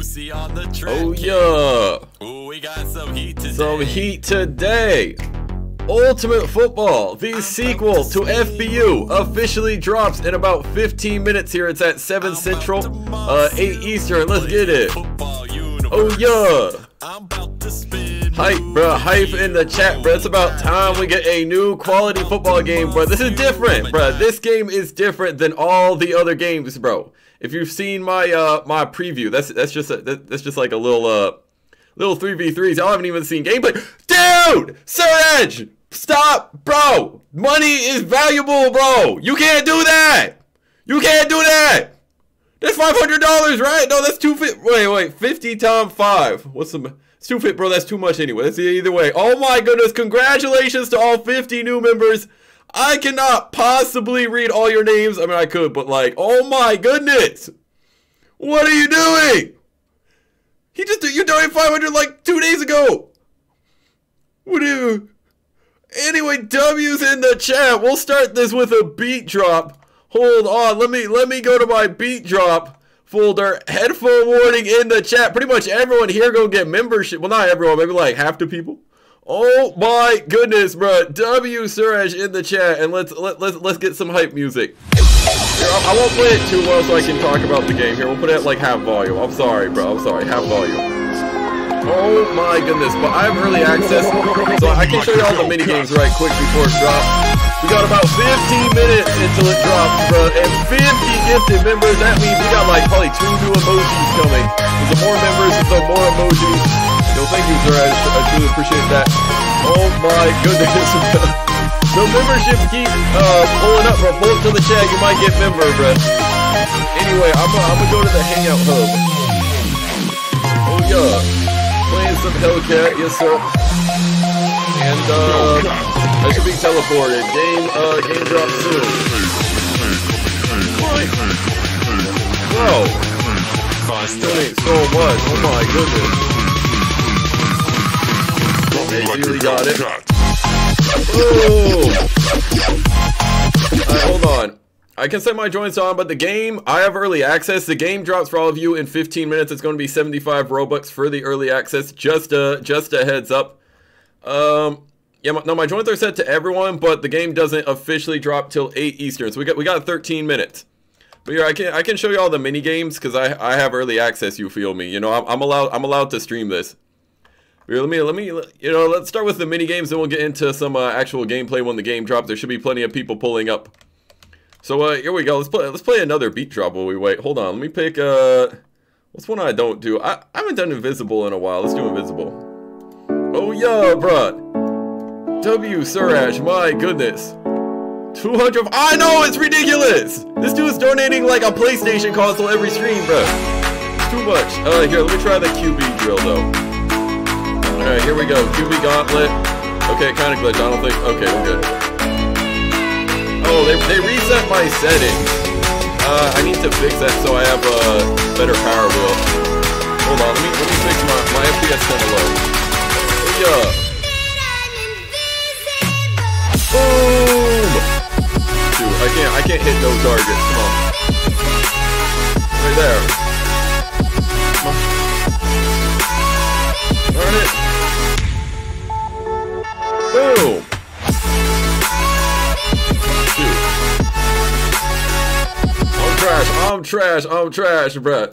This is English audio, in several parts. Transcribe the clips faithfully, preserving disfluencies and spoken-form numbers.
Lucy on the track. Oh yeah. Ooh, we got some heat today. Some heat today. Ultimate Football, the sequel to F B U, officially drops in about fifteen minutes here. It's at seven Central, uh, eight Eastern. Let's get it. Oh yeah. I'm about to spin. Hype, bruh. Hype in the chat, bruh. It's about time we get a new quality football game, bruh. This is different, bruh. This game is different than all the other games, bro. If you've seen my uh my preview, that's that's just a, that's just like a little uh little three v threes. I haven't even seen gameplay. Dude, Surge, stop, bro. Money is valuable, bro. You can't do that. You can't do that. That's five hundred dollars, right? No, that's two fit. Wait, wait, fifty times five. What's the? It's too fit, bro. That's too much anyway. That's either way. Oh my goodness! Congratulations to all fifty new members. I cannot possibly read all your names. I mean, I could, but like, oh my goodness! What are you doing? He just you donated five hundred like two days ago. What do you? Anyway, W's in the chat. We'll start this with a beat drop. Hold on, let me let me go to my beat drop folder. Headphone warning in the chat. Pretty much everyone here go get membership. Well, not everyone, maybe like half the people. Oh my goodness, bro! W Suraj in the chat, and let's let let's let's get some hype music. Here, I won't play it too low so I can talk about the game. Here, we'll put it at like half volume. I'm sorry, bro. I'm sorry, half volume. Oh my goodness, but I have early access, so I can show you all the mini games right quick before it drops. We got about fifteen minutes until it drops, bro. And fifty gifted members, that means we got like probably two new emojis coming. The more members, the more emojis. Yo, thank you, sir. I, I truly appreciate that. Oh my goodness. The membership keep uh, pulling up, bro. Pull up to the chat, you might get member, bro. Anyway, I'm gonna go to the Hangout Hub. Oh yeah. Playing some Hellcat, yes sir. And uh... I should be teleported. Game, uh, game drop soon. What? Bro. I still need so much. Oh my goodness. They really got it. Oh. Alright, hold on. I can set my joints on, but the game, I have early access. The game drops for all of you in fifteen minutes. It's going to be seventy-five Robux for the early access. Just a, just a heads up. Um... Yeah, my, no, my joints are set to everyone, but the game doesn't officially drop till eight Eastern, so we got we got thirteen minutes. But yeah, I can I can show you all the mini games because I I have early access. You feel me? You know, I'm, I'm allowed I'm allowed to stream this. Here, let me let me you know let's start with the mini games, then we'll get into some uh, actual gameplay when the game drops. There should be plenty of people pulling up. So uh, here we go. Let's play let's play another beat drop while we wait. Hold on, let me pick uh, what's one I don't do? I I haven't done Invisible in a while. Let's do Invisible. Oh yeah, bruh. W Suraj, my goodness. two hundred, I know it's ridiculous. This dude's donating like a PlayStation console every stream, bro. It's too much. Uh, here, let me try the Q B drill though. All right, here we go. Q B gauntlet. Okay, kind of glitched. I don't think. Okay, we're good. Oh, they they reset my settings. Uh, I need to fix that so I have a better power wheel. Hold on, let me let me fix my my F P S kind of low. Oh yeah. Boom! Dude, I can't, I can't hit no targets, come on. Right there. Come on. Turn it. Boom! Dude. I'm trash, I'm trash, I'm trash, bruh.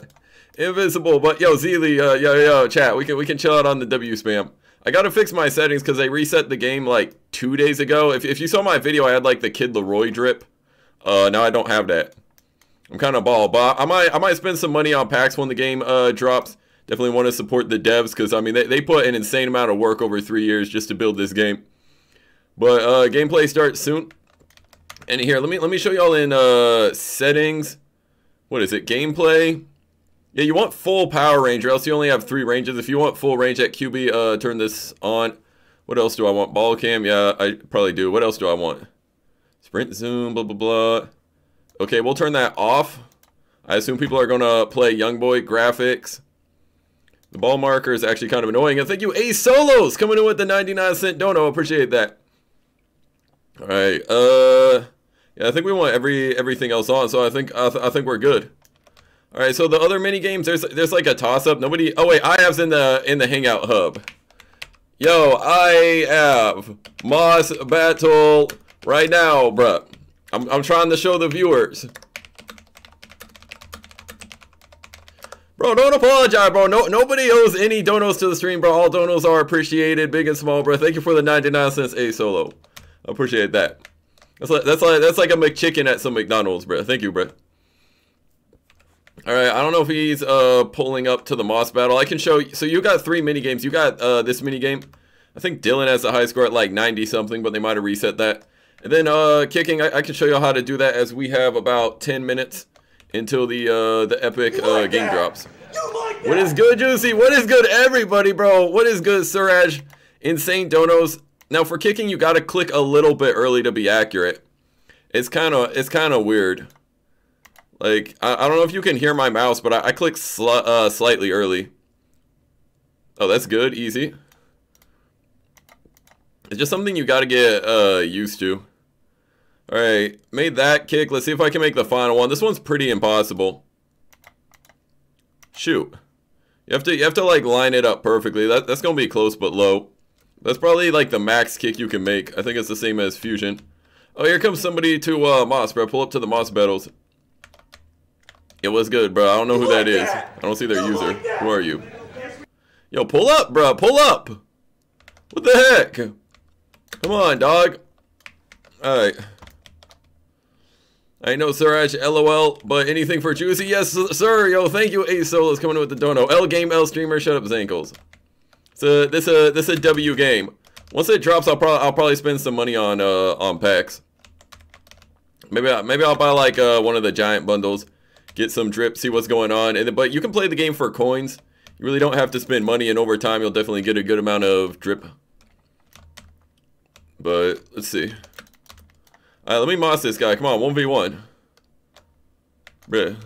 Invisible, but yo, Zeely, uh, yo, yo, chat, we can, we can chill out on the W spam. I gotta fix my settings because they reset the game like two days ago. If, if you saw my video, I had like the Kid Laroi drip. Uh, now I don't have that. I'm kind of bald, but I might I might spend some money on packs when the game uh, drops. Definitely want to support the devs because I mean they, they put an insane amount of work over three years just to build this game. But uh, gameplay starts soon. And here, let me let me show y'all in uh, settings. What is it? Gameplay. Yeah, you want full power range, or else you only have three ranges. If you want full range at Q B, uh, turn this on. What else do I want? Ball cam? Yeah, I probably do. What else do I want? Sprint zoom, blah, blah, blah. Okay, we'll turn that off. I assume people are going to play Young Boy graphics. The ball marker is actually kind of annoying. And thank you, Ace Solos, coming in with the ninety-nine cent dono. Appreciate that. All right. Uh, yeah, I think we want every everything else on, so I think I, th I think we're good. All right, so the other mini games, there's there's like a toss-up. Nobody. Oh wait, I have in the in the Hangout Hub. Yo, I have Moss Battle right now, bruh. I'm I'm trying to show the viewers. Bro, don't apologize, bro. No, nobody owes any donos to the stream, bro. All donos are appreciated, big and small, bro. Thank you for the ninety-nine cents A solo. I appreciate that. That's like that's like that's like a McChicken at some McDonald's, bro. Thank you, bro. All right, I don't know if he's uh pulling up to the Moss Battle. I can show. So you got three mini games. You got uh this mini game. I think Dylan has the high score at like ninety something, but they might have reset that. And then uh kicking, I, I can show you how to do that as we have about ten minutes. Until the uh, the epic uh, like game that. drops. Like what is good, Juicy? What is good, everybody, bro? What is good, Suraj? Insane donos. Now for kicking, you gotta click a little bit early to be accurate. It's kind of it's kind of weird. Like I, I don't know if you can hear my mouse, but I, I click sl uh, slightly early. Oh, that's good, easy. It's just something you gotta get uh, used to. All right, made that kick. Let's see if I can make the final one. This one's pretty impossible. Shoot, you have to you have to like line it up perfectly. That that's gonna be close but low. That's probably like the max kick you can make. I think it's the same as Fusion. Oh, here comes somebody to uh, Moss, bro. Pull up to the Moss Battles. It was good, bro. I don't know who that is. I don't see their user. Who are you? Yo, pull up, bro. Pull up. What the heck? Come on, dog. All right. I know Suraj, LOL, but anything for Juicy? Yes, sir. Yo, thank you. Ace Solos coming in with the dono. L game, L streamer. Shut up, Zankles. So this a this a W game. Once it drops, I'll probably I'll probably spend some money on uh on packs. Maybe I, maybe I'll buy like uh one of the giant bundles, get some drip, see what's going on. And but you can play the game for coins. You really don't have to spend money, and over time you'll definitely get a good amount of drip. But let's see. Alright, let me moss this guy. Come on, one v one. Bruh.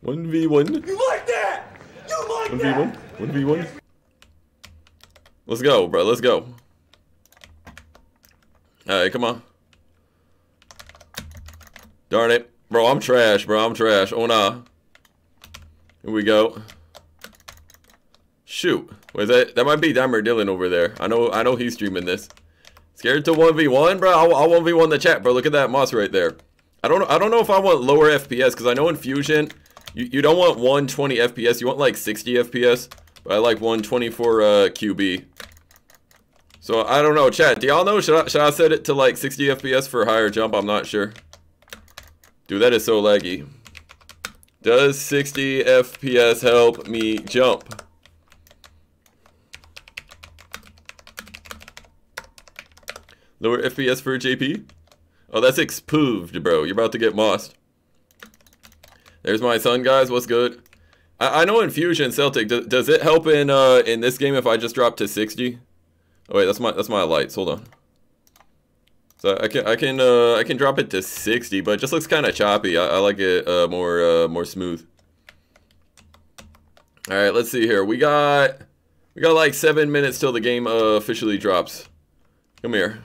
one v one. You like that? You like one v one? That? one v one? Let's go, bro. Let's go. Alright, come on. Darn it. Bro, I'm trash, bro. I'm trash. Oh, nah. Here we go. Shoot. Wait, that, that might be Dimer Dylan over there. I know, I know he's streaming this. Scared to one v one, bro? I'll, I'll one v one the chat, bro. Look at that Moss right there. I don't, I don't know if I want lower F P S, because I know in Fusion, you, you don't want one twenty F P S. You want like sixty F P S, but I like one twenty-four uh, Q B. So, I don't know. Chat, do y'all know? Should I, should I set it to like sixty F P S for higher jump? I'm not sure. Dude, that is so laggy. Does sixty F P S help me jump? Lower F P S for J P? Oh, that's expooved, bro. You're about to get mossed. There's my son, guys. What's good? I, I know in Fusion Celtic, do, does it help in uh, in this game if I just drop to sixty? Oh wait, that's my that's my lights. Hold on. So I can I can uh, I can drop it to sixty, but it just looks kind of choppy. I, I like it uh, more uh, more smooth. All right, let's see here. We got we got like seven minutes till the game uh, officially drops. Come here.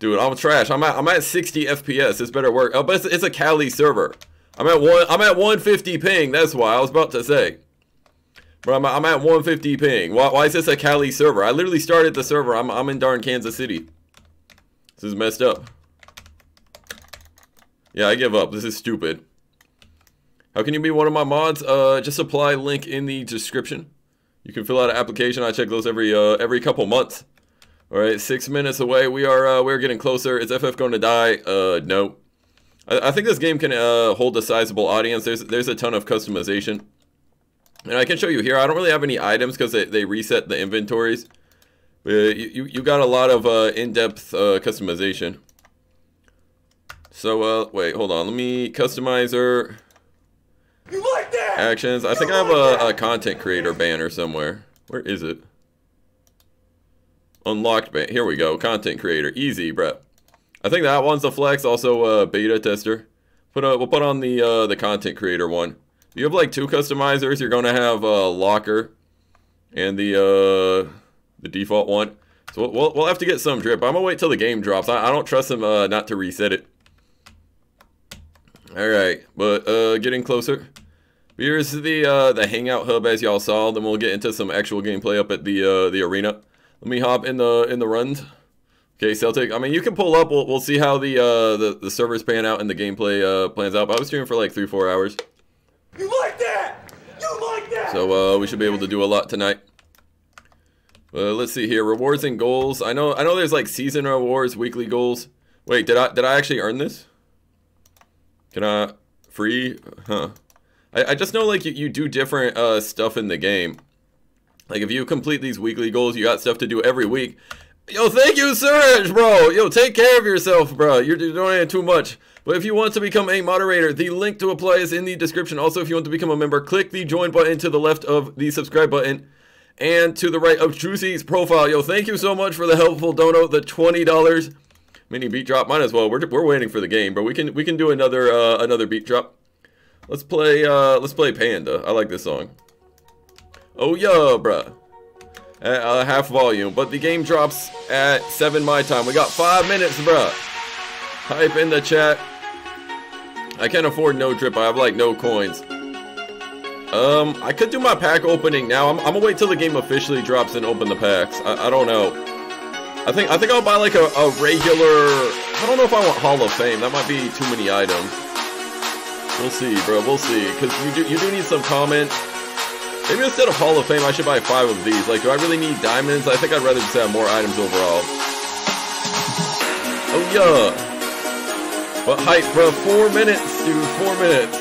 Dude, I'm trash. I'm at I'm at sixty F P S. This better work. Oh, but it's, it's a Cali server. I'm at one. I'm at one fifty ping. That's why I was about to say. Bro, I'm, I'm at one fifty ping. Why, why is this a Cali server? I literally started the server. I'm I'm in darn Kansas City. This is messed up. Yeah, I give up. This is stupid. How can you be one of my mods? Uh, just apply link in the description. You can fill out an application. I check those every uh every couple months. All right, six minutes away. We are uh, we're getting closer. Is F F going to die? Uh, no. I, I think this game can uh, hold a sizable audience. There's there's a ton of customization, and I can show you here. I don't really have any items because they, they reset the inventories. But you, you you got a lot of uh, in-depth uh, customization. So uh, wait, hold on. Let me customizer. You like that? Actions. I you think like I have a, a content creator banner somewhere. Where is it? Unlocked ban. Here we go. Content creator. Easy, bro. I think that one's a flex. Also, uh, beta tester. Put a, we'll put on the uh, the content creator one. You have like two customizers. You're gonna have uh, locker, and the uh, the default one. So we'll we'll have to get some drip. I'm gonna wait till the game drops. I, I don't trust them uh, not to reset it. All right, but uh, getting closer. Here's the uh, the Hangout Hub, as y'all saw. Then we'll get into some actual gameplay up at the uh, the arena. Let me hop in the in the runs. Okay, Celtic. I mean, you can pull up. We'll we'll see how the uh, the the servers pan out and the gameplay uh, plans out. But I was streaming for like three four hours. You like that? You like that? So uh, we should be able to do a lot tonight. Uh, let's see here. Rewards and goals. I know I know there's like season rewards, weekly goals. Wait, did I did I actually earn this? Can I free? Huh. I, I just know like you, you do different uh, stuff in the game. Like if you complete these weekly goals, you got stuff to do every week. Yo, thank you, Suraj, bro. Yo, take care of yourself, bro. You're doing too much. But if you want to become a moderator, the link to apply is in the description. Also, if you want to become a member, click the join button to the left of the subscribe button and to the right of Juicy's profile. Yo, thank you so much for the helpful dono, the twenty dollars mini beat drop. Might as well. We're we're waiting for the game, but we can we can do another uh, another beat drop. Let's play, uh, let's play Panda. I like this song. Oh, yeah, bruh. At uh, half volume, but the game drops at seven my time. We got five minutes, bruh. Type in the chat. I can't afford no drip. I have, like, no coins. Um, I could do my pack opening now. I'm, I'm gonna wait till the game officially drops and open the packs. I, I don't know. I think, I think I'll buy, like, a, a regular... I don't know if I want Hall of Fame. That might be too many items. We'll see, bro. We'll see. Because you do, you do need some comments. Maybe instead of Hall of Fame, I should buy five of these. Like, do I really need diamonds? I think I'd rather just have more items overall. Oh, yeah. But hype, bro. Four minutes, dude. Four minutes.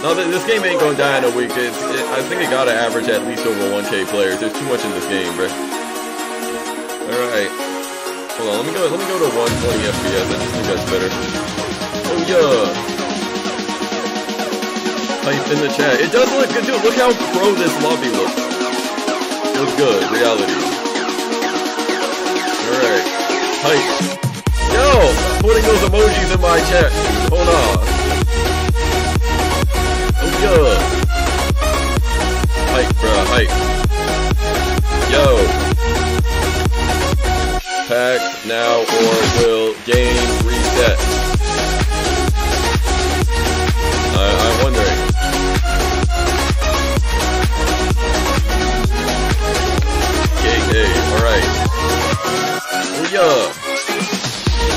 Now, this game ain't going to die in a week. It's, it, I think it got to average at least over one K players. There's too much in this game, bro. All right. Hold on. Let me go, let me go to one twenty F P S. I just think that's better. Oh, yeah. In the chat, it does look good, dude. Look how pro this lobby looks. Looks good, reality. Alright, hype. Yo, putting those emojis in my chat. Hold on. Oh, yeah. Hype, bruh, hype. Yo. Pack now or will game reset. I, I'm wondering. Alright. Yeah.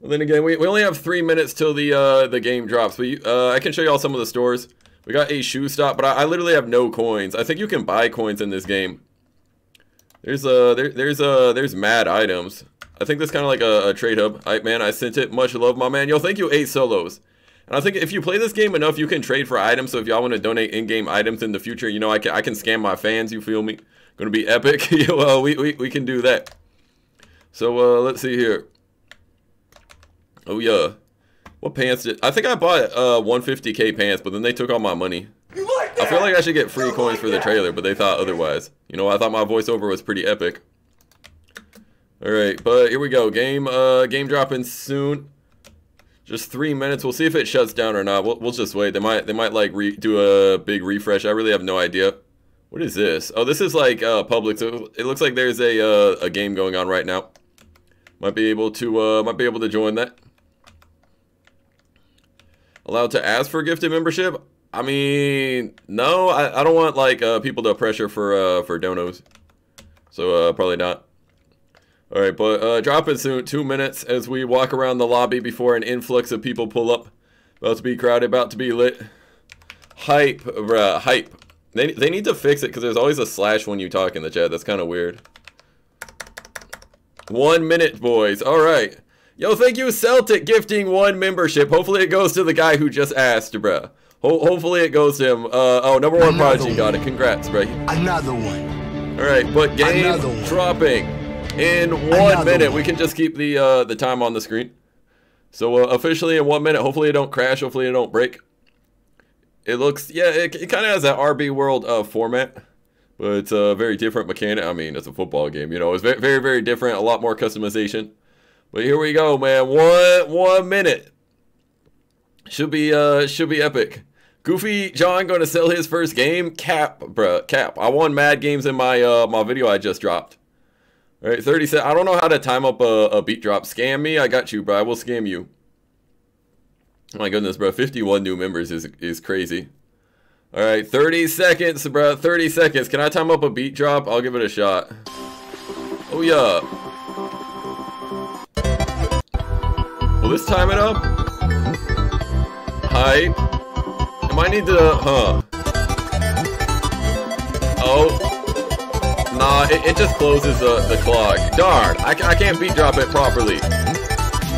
Well, then again, we, we only have three minutes till the uh, the game drops. But you, uh, I can show y'all some of the stores. We got a shoe stop, but I, I literally have no coins. I think you can buy coins in this game. There's uh there, there's uh there's mad items. I think that's kind of like a, a trade hub. Alright, man, I sent it. Much love, my man. Yo, thank you, eight solos. And I think if you play this game enough, you can trade for items. So if y'all want to donate in-game items in the future, you know, I can I can scam my fans. You feel me? Gonna be epic. Well, we, we we can do that. So uh, let's see here. Oh yeah, what pants did I think I bought? Uh, one fifty K pants, but then they took all my money. You like that? I feel like I should get free you coins like for that. The trailer, but they thought otherwise. You know, I thought my voiceover was pretty epic. All right, but here we go. Game uh game dropping soon. Just three minutes. We'll see if it shuts down or not. We'll, we'll just wait. They might they might like re do a big refresh. I really have no idea. What is this? Oh, this is like uh, public. So it looks like there's a uh, a game going on right now. Might be able to uh, might be able to join that. Allowed to ask for gifted membership? I mean, no. I, I don't want like uh, people to pressure for uh, for donos. So uh, probably not. All right, but uh, drop it soon. Two minutes as we walk around the lobby before an influx of people pull up. About to be crowded, about to be lit. Hype, bruh, hype. They, they need to fix it because there's always a slash when you talk in the chat. That's kind of weird. One minute, boys. All right. Yo, thank you, Celtic, gifting one membership. Hopefully it goes to the guy who just asked, bruh. Ho hopefully it goes to him. Uh, oh, number one prodigy got it. Congrats, bruh. Another one. All right, but game dropping. In one minute, we can just keep the uh, the time on the screen. So uh, officially in one minute, hopefully it don't crash, hopefully it don't break. It looks, yeah, it, it kind of has that R B World uh, format, but it's a very different mechanic. I mean, it's a football game, you know. It's very, very, very different, a lot more customization. But here we go, man. One one minute. Should be uh should be epic. Goofy John going to sell his first game. Cap, bruh, cap. I won mad games in my uh my video I just dropped. All right, thirty seconds. I don't know how to time up a, a beat drop. Scam me? I got you, bro. I will scam you. Oh my goodness, bro. fifty-one new members is is crazy. All right, thirty seconds, bro. thirty seconds. Can I time up a beat drop? I'll give it a shot. Oh, yeah. Will this time it up? Hype. I might need to, huh? Oh. Nah, it, it just closes uh, the clock. Darn, I, I can't beat drop it properly.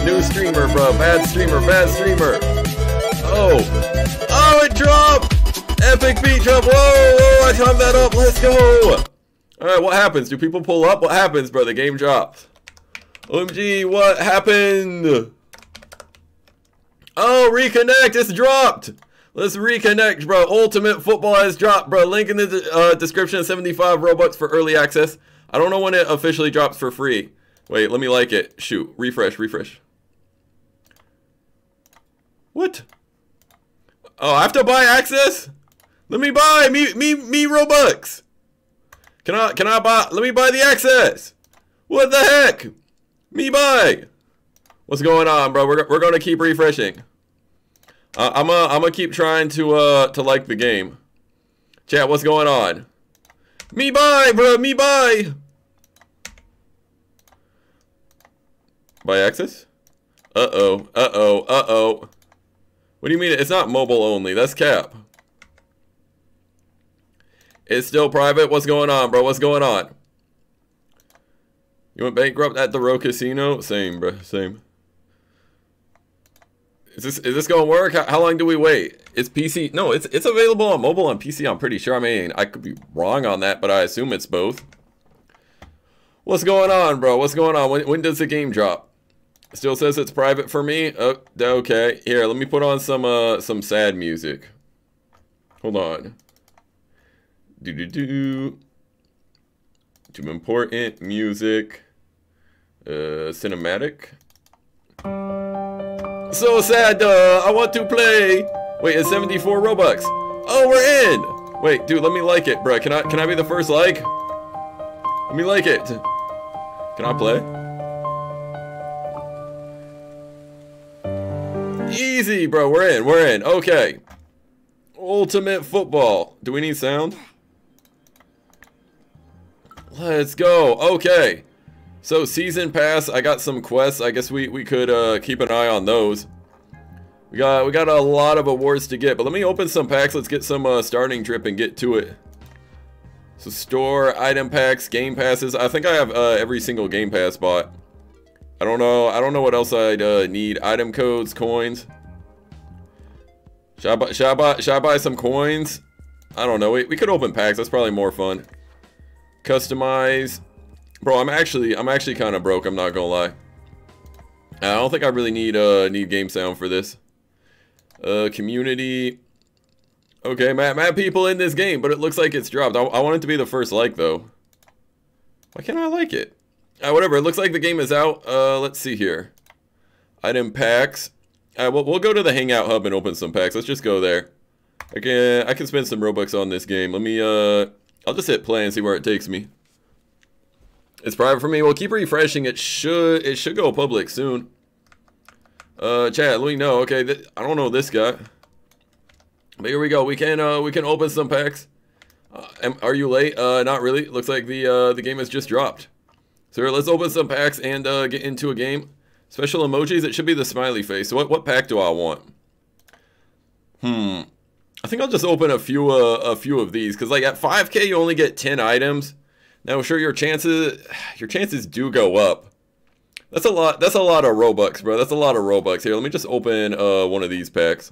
New streamer, bro. Bad streamer, bad streamer. Oh. Oh, it dropped! Epic beat drop. Whoa, whoa, I timed that up. Let's go. Alright, what happens? Do people pull up? What happens, bro? The game drops. O M G, what happened? Oh, reconnect. It's dropped. Let's reconnect, bro. Ultimate Football has dropped, bro. Link in the uh, description. seventy-five Robux for early access. I don't know when it officially drops for free. Wait, let me like it. Shoot. Refresh, refresh. What? Oh, I have to buy access? Let me buy me me me Robux. Can I can I buy? Let me buy the access. What the heck? Me buy. What's going on, bro? We're we're gonna keep refreshing. Uh, I'm uh, I'm gonna keep trying to uh to like the game. Chat, what's going on? Me buy, bro. Me buy. Buy access? Uh oh. Uh oh. Uh oh. What do you mean? It's not mobile only. That's cap. It's still private. What's going on, bro? What's going on? You went bankrupt at the Row Casino? Same, bro. Same. Is this is this gonna work? How, how long do we wait? It's P C. No, it's it's available on mobile and P C. I'm pretty sure. I mean, I could be wrong on that, but I assume it's both. What's going on, bro? What's going on? When when does the game drop? Still says it's private for me. Oh, okay. Here, let me put on some uh some sad music. Hold on. Do do do. Some important music. Uh, cinematic. So sad. Uh, I want to play. Wait, it's seventy-four Robux. Oh, we're in. Wait, dude, let me like it, bro. Can I can I be the first like? Let me like it. Can I play? Easy, bro. We're in. We're in. Okay. Ultimate Football. Do we need sound? Let's go. Okay. So season pass. I got some quests. I guess we we could uh, keep an eye on those. We got we got a lot of awards to get. But let me open some packs. Let's get some uh, starting drip and get to it. So store item packs, game passes. I think I have uh, every single game pass bought. I don't know. I don't know what else I'd uh, need. Item codes, coins. Should I buy, should I buy, should I buy some coins? I don't know. We, we could open packs. That's probably more fun. Customize. Bro, I'm actually I'm actually kind of broke. I'm not gonna lie. I don't think I really need uh need game sound for this. Uh, community. Okay, mad mad people in this game, but it looks like it's dropped. I, I want it to be the first like though. Why can't I like it? Uh, whatever, it looks like the game is out. Uh, let's see here. Item packs. All right, well, we'll go to the Hangout Hub and open some packs. Let's just go there. I can, I can spend some Robux on this game. Let me, uh, I'll just hit play and see where it takes me. It's private for me. We'll keep refreshing. It should it should go public soon. Uh, chat, let me know. Okay, th I don't know this guy. But here we go. We can, uh, we can open some packs. Uh, am, are you late? Uh, not really. Looks like the, uh, the game has just dropped. So let's open some packs and uh, get into a game. Special emojis, it should be the smiley face. So what, what pack do I want? Hmm. I think I'll just open a few uh, a few of these. Because like at five K, you only get ten items. Now, sure, your chances your chances do go up. That's a lot That's a lot of Robux, bro. That's a lot of Robux. Here, let me just open uh, one of these packs.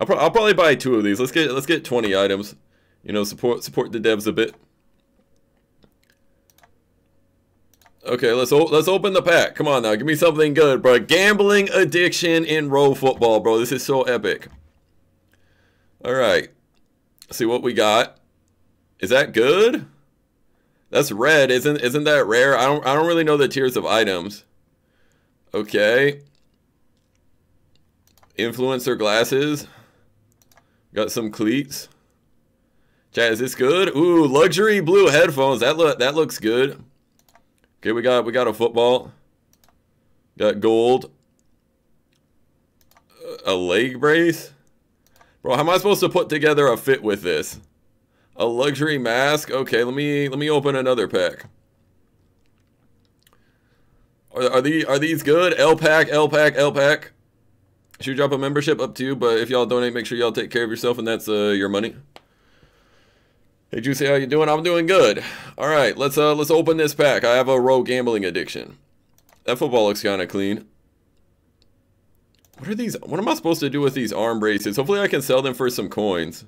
I'll, pro I'll probably buy two of these. Let's get let's get twenty items. You know, support support the devs a bit. Okay, let's let's open the pack. Come on now, give me something good, bro. Gambling addiction in row football, bro. This is so epic. All right, let's see what we got. Is that good? That's red, isn't isn't that rare? I don't I don't really know the tiers of items. Okay. Influencer glasses. Got some cleats. Chat, is this good? Ooh, luxury blue headphones. That look that looks good. Okay, we got we got a football. Got gold. a leg brace? Bro, how am I supposed to put together a fit with this? A luxury mask? Okay, let me let me open another pack. Are, are, the, are these good? L-Pack, L-Pack, L-Pack. Should drop a membership? Up to you, but if y'all donate, make sure y'all take care of yourself, and that's uh, your money. Hey, Juicy, how you doing? I'm doing good. All right, let's, uh, let's open this pack. I have a rogue gambling addiction. That football looks kind of clean. What are these? What am I supposed to do with these arm braces? Hopefully I can sell them for some coins.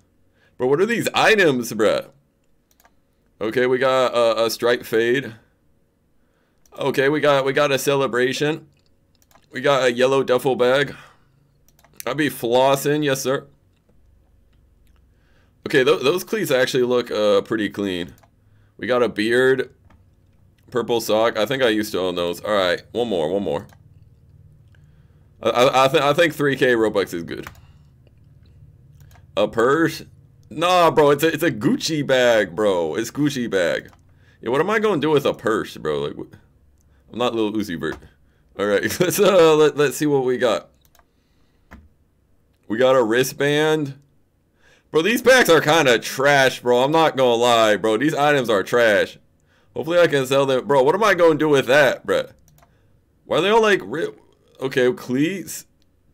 But what are these items, bruh? Okay, we got a, a stripe fade. Okay, we got we got a celebration. We got a yellow duffel bag. I'd be flossing, yes sir. Okay, th those cleats actually look uh, pretty clean. We got a beard, purple sock. I think I used to own those. All right, one more, one more. I, I, th I think three K Robux is good. A purse? Nah, bro, it's a, it's a Gucci bag, bro. It's Gucci bag. Yeah, what am I going to do with a purse, bro? Like, I'm not Lil Uzi Vert. All right, let's, uh, let, let's see what we got. We got a wristband. Bro, these packs are kind of trash, bro. I'm not going to lie, bro. These items are trash. Hopefully I can sell them. Bro, what am I going to do with that, bro? Why are they all like... Okay, cleats?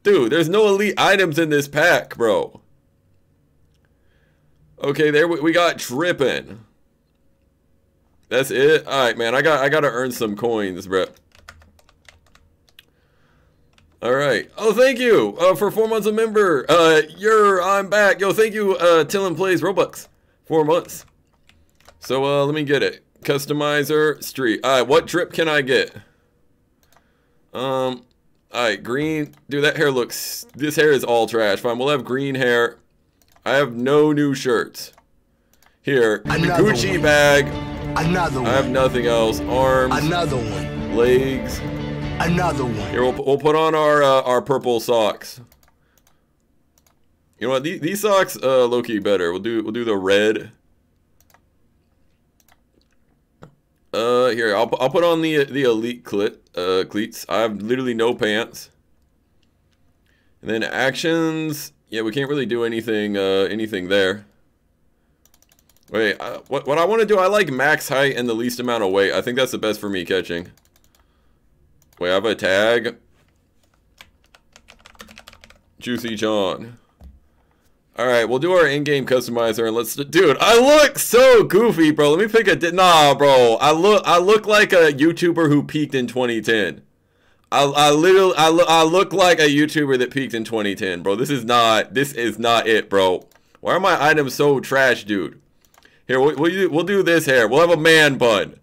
Dude, there's no elite items in this pack, bro. Okay, there we, we got tripping. That's it. All right, man. I got I got to earn some coins, bro. All right. Oh, thank you uh, for four months a member. Uh, you're I'm back. Yo, thank you. Uh, Dylan plays Robux. Four months. So uh, let me get it. Customizer street. All right, what drip can I get? Um. Alright, green. Dude, that hair looks... This hair is all trash. Fine, we'll have green hair. I have no new shirts. Here. Another Gucci one. Bag. Another one. I have nothing else. Arms. Another one. Legs. Another one. Here, we'll, we'll put on our uh, our purple socks. You know what? These, these socks uh, low-key better. We'll do, we'll do the red. Uh, here, I'll, I'll put on the the elite clit, uh, cleats. I have literally no pants. And then actions, yeah, we can't really do anything, uh, anything there. Wait, I, what, what I want to do, I like max height and the least amount of weight. I think that's the best for me catching. Wait, I have a tag. Juicy John. Alright, we'll do our in-game customizer and let's... Dude, I look so goofy, bro. Let me pick a... Nah, bro. I look I look like a YouTuber who peaked in twenty ten. I, I literally... I, lo I look like a YouTuber that peaked in twenty ten, bro. This is not... This is not it, bro. Why are my items so trash, dude? Here, we'll, we'll, we'll do this hair. We'll have a man bun.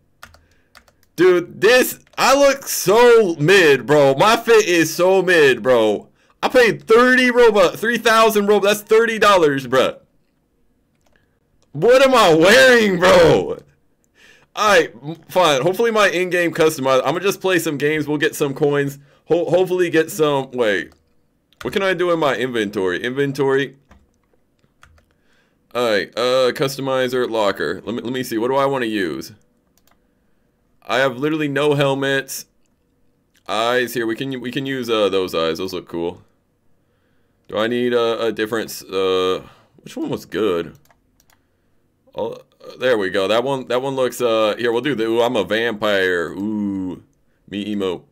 Dude, this... I look so mid, bro. My fit is so mid, bro. I paid thirty Robux, three thousand Robux, that's thirty dollars, bro. What am I wearing, bro? Alright, fine. Hopefully my in-game customizer. I'm going to just play some games. We'll get some coins. Ho hopefully get some... Wait. What can I do in my inventory? Inventory. Alright, uh, customizer, locker. Let me, let me see. What do I want to use? I have literally no helmets. Eyes here. We can we can use uh, those eyes. Those look cool. Do I need uh, a different? Uh, which one was good? Oh, there we go. That one. That one looks. Uh, here we'll do the. Ooh, I'm a vampire. Ooh, me emo.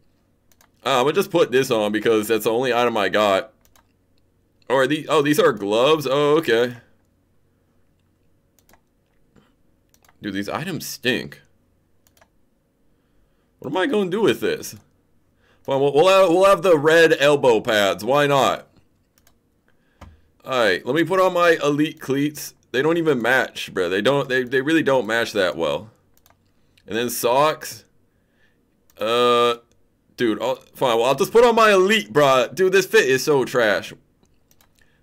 Uh, I'm gonna just put this on because that's the only item I got. Or these. Oh, these are gloves. Oh, okay. Dude, these items stink. What am I gonna do with this? Well, we'll have, we'll have the red elbow pads. Why not? Alright, let me put on my elite cleats. They don't even match, bro. They don't. They, they really don't match that well. And then socks. Uh, dude, I'll, fine. Well, I'll just put on my elite, bro. Dude, this fit is so trash.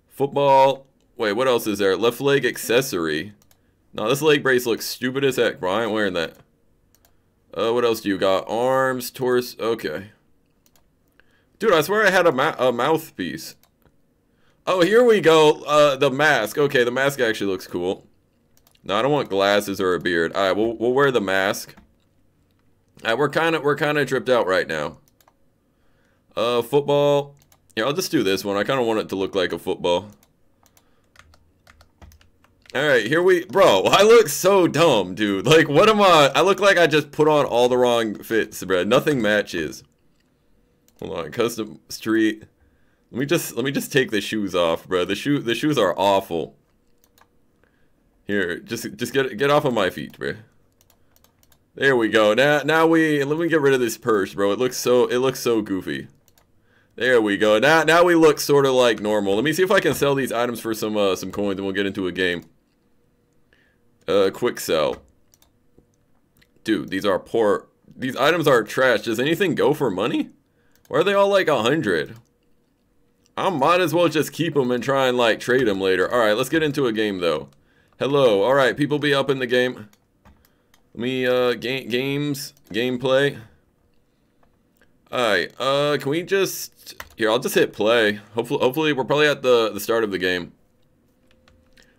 Football. Wait, what else is there? Left leg accessory. No, this leg brace looks stupid as heck, bro. I ain't wearing that. Uh, what else do you got? Arms, torso. Okay. Dude, I swear I had a, ma a mouthpiece. Oh, here we go. Uh, the mask. Okay, the mask actually looks cool. No, I don't want glasses or a beard. All right, we'll we'll wear the mask. All right, we're kind of we're kind of tripped out right now. Uh, football. Yeah, I'll just do this one. I kind of want it to look like a football. Alright, here we... Bro, I look so dumb, dude. Like, what am I... I look like I just put on all the wrong fits, bro. Nothing matches. Hold on, custom street. Let me just let me just take the shoes off, bro. The shoe the shoes are awful. Here, just just get get off of my feet, bro. There we go. Now now we let me get rid of this purse, bro. It looks so it looks so goofy. There we go. Now now we look sort of like normal. Let me see if I can sell these items for some uh, some coins, and we'll get into a game. Uh, quick sell. Dude, these are poor. These items are trash. Does anything go for money? Why are they all like a hundred? I might as well just keep them and try and, like, trade them later. All right, let's get into a game, though. Hello. All right, people be up in the game. Let me, uh, ga games, gameplay. All right, uh, can we just... Here, I'll just hit play. Hopefully, hopefully we're probably at the, the start of the game.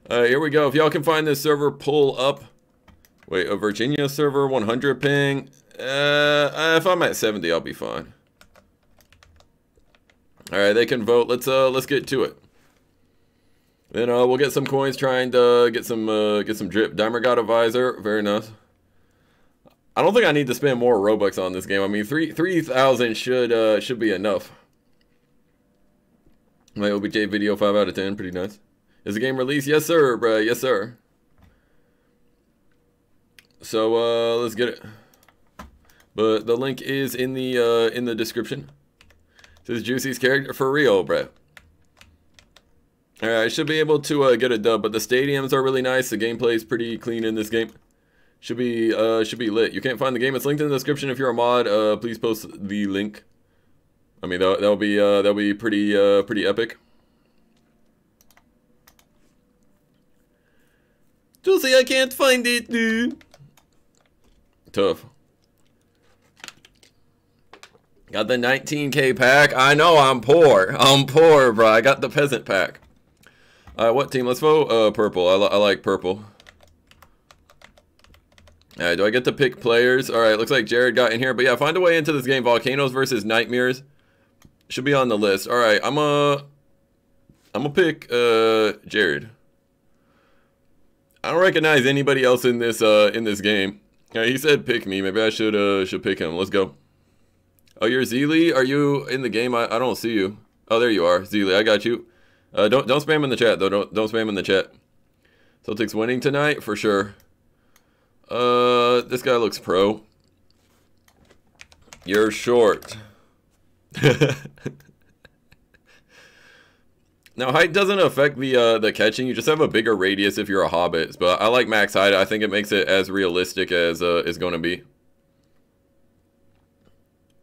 All right, here we go. If y'all can find this server, pull up. Wait, a Virginia server, one hundred ping. Uh, if I'm at seventy, I'll be fine. All right, they can vote. Let's uh, let's get to it. Then uh, we'll get some coins, trying to get some uh, get some drip. Dimer got a visor, very nice. I don't think I need to spend more Robux on this game. I mean, three three thousand should uh, should be enough. My O B J video, five out of ten, pretty nice. Is the game released? Yes, sir, bro. Yes, sir. So uh, let's get it. But the link is in the uh, in the description. This is Juicy's character for real, bro. Alright, I should be able to uh, get a dub, but the stadiums are really nice. The gameplay is pretty clean in this game. Should be uh, should be lit. You can't find the game. It's linked in the description. If you're a mod, uh, please post the link. I mean, that'll, that'll be uh, that'll be pretty uh, pretty epic. Juicy, I can't find it, dude. Tough. Got the nineteen K pack. I know I'm poor. I'm poor, bro. I got the peasant pack. All right, what team? Let's vote uh, purple. I, li I like purple. All right, do I get to pick players? All right, looks like Jared got in here. But yeah, find a way into this game. Volcanoes versus Nightmares should be on the list. All right, I'm a, I'm a pick uh, Jared. I don't recognize anybody else in this uh, in this game. All right, he said pick me. Maybe I should uh, should pick him. Let's go. Oh, you're Zeely? Are you in the game? I, I don't see you. Oh, there you are, Zeely. I got you. Uh, don't don't spam in the chat though. Don't don't spam in the chat. Celtics winning tonight for sure. Uh, this guy looks pro. You're short. Now height doesn't affect the uh, the catching. You just have a bigger radius if you're a hobbit. But I like max height. I think it makes it as realistic as uh, it's going to be.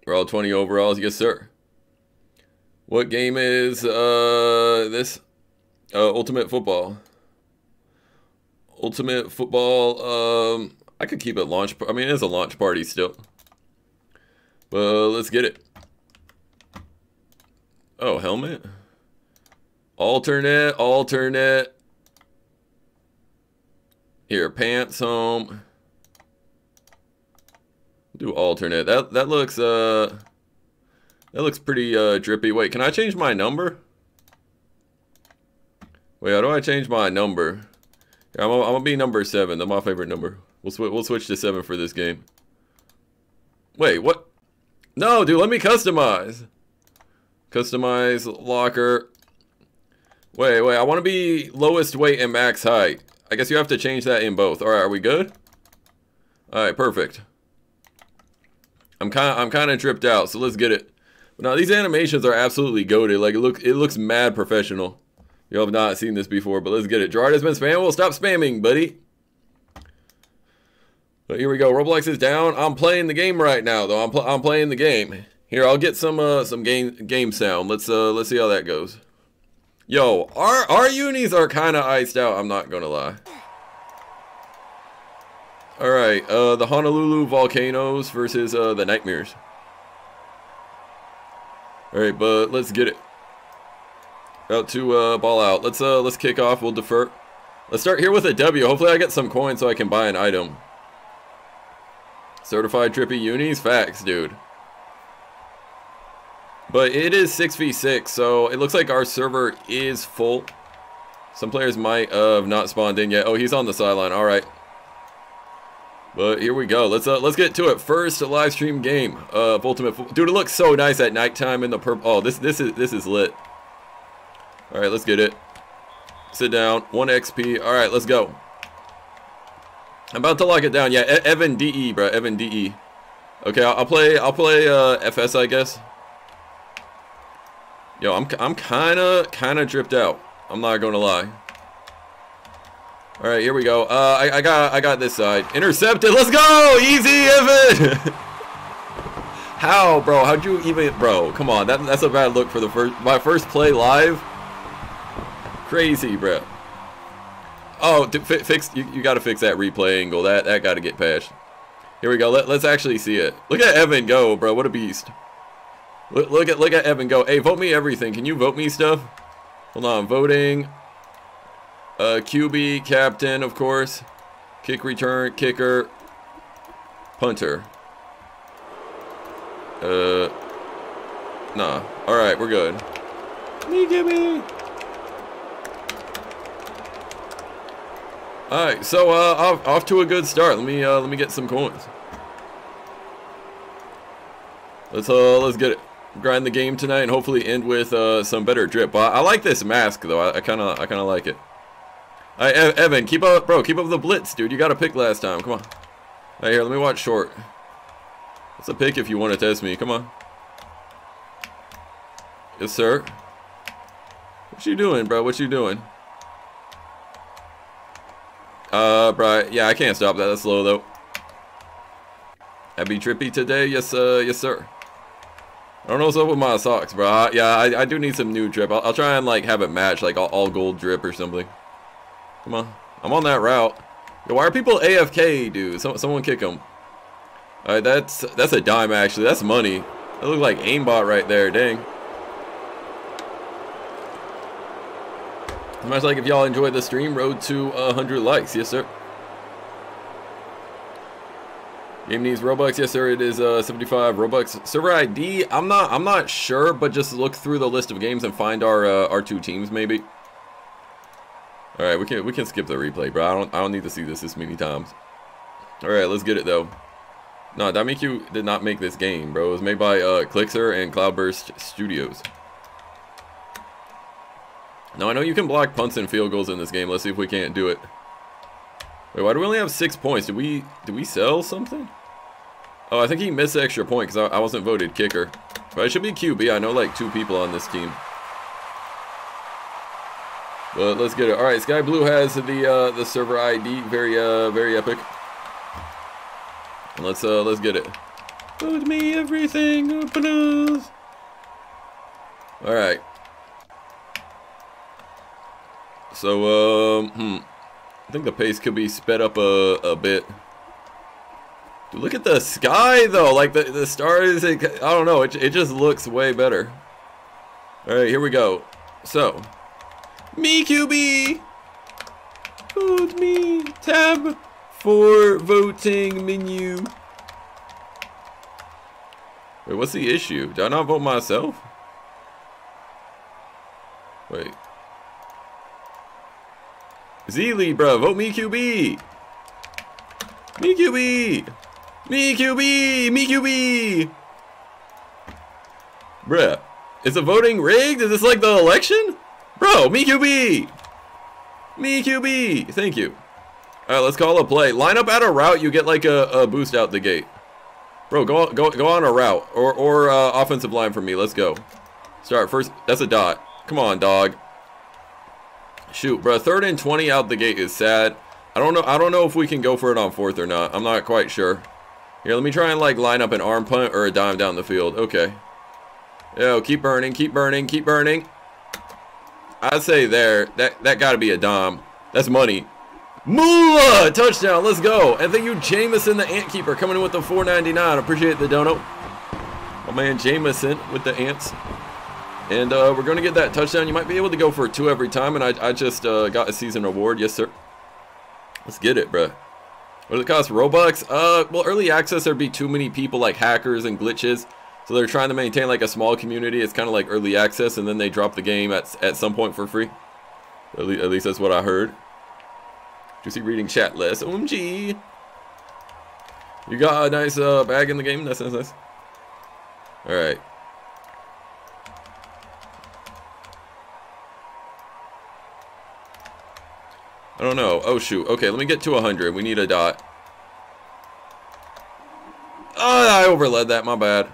We're all twenty overalls, yes sir. What game is uh, this? Uh, Ultimate Football. Ultimate Football. Um, I could keep it launch. I mean, it's a launch party still. But let's get it. Oh, helmet. Alternate, alternate. Here, pants home. Do alternate. That that looks uh that looks pretty uh drippy. Wait, can I change my number? Wait, how do I change my number? Yeah, I'm, I'm gonna be number seven. That's my favorite number. We'll switch. We'll switch to seven for this game. Wait, what? No, dude. Let me customize. Customize locker. Wait, wait. I want to be lowest weight and max height. I guess you have to change that in both. All right, are we good? All right, perfect. I'm kind of I'm kind of tripped out, so let's get it. But now these animations are absolutely goated. Like it looks it looks mad professional. Y'all have not seen this before, but let's get it. Gerard has been spamming. Well, stop spamming, buddy. But here we go. Roblox is down. I'm playing the game right now, though. I'm pl I'm playing the game. Here, I'll get some uh some game game sound. Let's uh let's see how that goes. Yo, our our unis are kind of iced out. I'm not gonna lie. All right, uh, the Honolulu Volcanoes versus uh, the Nightmares. All right, but let's get it. About to uh, ball out. Let's uh, let's kick off. We'll defer. Let's start here with a W. Hopefully, I get some coins so I can buy an item. Certified trippy unis, facts, dude. But it is six v six, so it looks like our server is full. Some players might uh, have not spawned in yet. Oh, he's on the sideline. All right. But here we go. Let's uh, let's get to it. First, a live stream game of Ultimate Football. Dude, it looks so nice at nighttime in the purple. Oh, this this is this is lit. All right, let's get it. Sit down. one X P. All right, let's go. I'm about to lock it down. Yeah, Evan D E, bro. Evan D E. Okay, I'll play. I'll play uh, F S, I guess. Yo, I'm I'm kind of kind of dripped out. I'm not gonna lie. All right, here we go. Uh, I, I got I got this side intercepted. Let's go, easy Evan. How, bro? How'd you even, bro? Come on, that that's a bad look for the first my first play live. Crazy, bro. Oh, fi fix you, you got to fix that replay angle. That that got to get patched. Here we go. Let, let's actually see it. Look at Evan go, bro. What a beast. Look, look at look at Evan go. Hey, vote me everything. Can you vote me stuff? Hold on, voting. Uh, Q B, captain, of course. Kick return, kicker, punter. Uh, nah. All right, we're good. Me, give me. All right, so uh, off, off to a good start. Let me uh, let me get some coins. Let's uh, let's get it. Grind the game tonight and hopefully end with uh, some better drip. I, I like this mask though. I kind of I kind of like it. All right, Evan, keep up, bro. Keep up the blitz, dude. You got a pick last time. Come on. All right, here. Let me watch short. It's a pick if you want to test me. Come on. Yes, sir. What you doing, bro? What you doing? Uh, bro. Yeah, I can't stop that. That's slow though. I be trippy today. Yes, uh, yes, sir. I don't know what's up with my socks, bro. I, yeah, I, I do need some new drip. I'll, I'll try and, like, have it match, like, all, all gold drip or something. Come on. I'm on that route. Yo, why are people A F K, dude? Some, someone kick them. All right, that's, that's a dime, actually. That's money. That looked like aimbot right there. Dang. Much like if y'all enjoyed the stream, road to one hundred likes. Yes, sir. Game needs Robux, yes sir. It is uh, seventy-five Robux. Server I D, I'm not, I'm not sure, but just look through the list of games and find our uh, our two teams maybe. All right, we can we can skip the replay, bro. I don't I don't need to see this this many times. All right, let's get it though. No, Daimeku did not make this game, bro. It was made by uh, Clixer and Cloudburst Studios. Now I know you can block punts and field goals in this game. Let's see if we can't do it. Wait, why do we only have six points? Did we did we sell something? Oh, I think he missed an extra point because I, I wasn't voted kicker. But it should be Q B. I know like two people on this team. But let's get it. All right, Sky Blue has the uh, the server I D. Very uh very epic. And let's uh let's get it. Vote me everything. Open All right. So um. Hmm. I think the pace could be sped up a, a bit. Dude, look at the sky though, like the, the stars, it, I don't know, it, it just looks way better. All right, here we go. So, me Q B, vote me, tab for voting menu. Wait, what's the issue? Did I not vote myself? Wait. Zeely, bro, vote me Q B. Me Q B. Me Q B. Me Q B. Bruh, is the voting rigged? Is this like the election? Bro, me Q B. Me Q B. Thank you. All right, let's call a play. Line up at a route, you get like a, a boost out the gate. Bro, go on, go, go on a route or, or uh, offensive line for me. Let's go. Start first. That's a dot. Come on, dog. Shoot, bro, third and twenty out the gate is sad. I don't know I don't know if we can go for it on fourth or not. I'm not quite sure. Here, let me try and like line up an arm punt or a dime down the field. Okay. Yo, keep burning, keep burning, keep burning. I'd say there. That that gotta be a dime. That's money. Moolah! Touchdown, let's go. And thank you, Jameson the Ant Keeper, coming in with the four ninety-nine. Appreciate the dono. My man Jameson with the ants. And uh, we're going to get that touchdown. You might be able to go for two every time. And I, I just uh, got a season award. Yes, sir. Let's get it, bro. What does it cost? Robux? Uh, well, early access, there'd be too many people like hackers and glitches. So they're trying to maintain like a small community. It's kind of like early access, and then they drop the game at, at some point for free. At least, at least that's what I heard. Juicy reading chat less. O M G. You got a nice uh, bag in the game. That's nice, nice. All right. I don't know. Oh, shoot. Okay, let me get to one hundred. We need a dot. Oh, I overled that. My bad.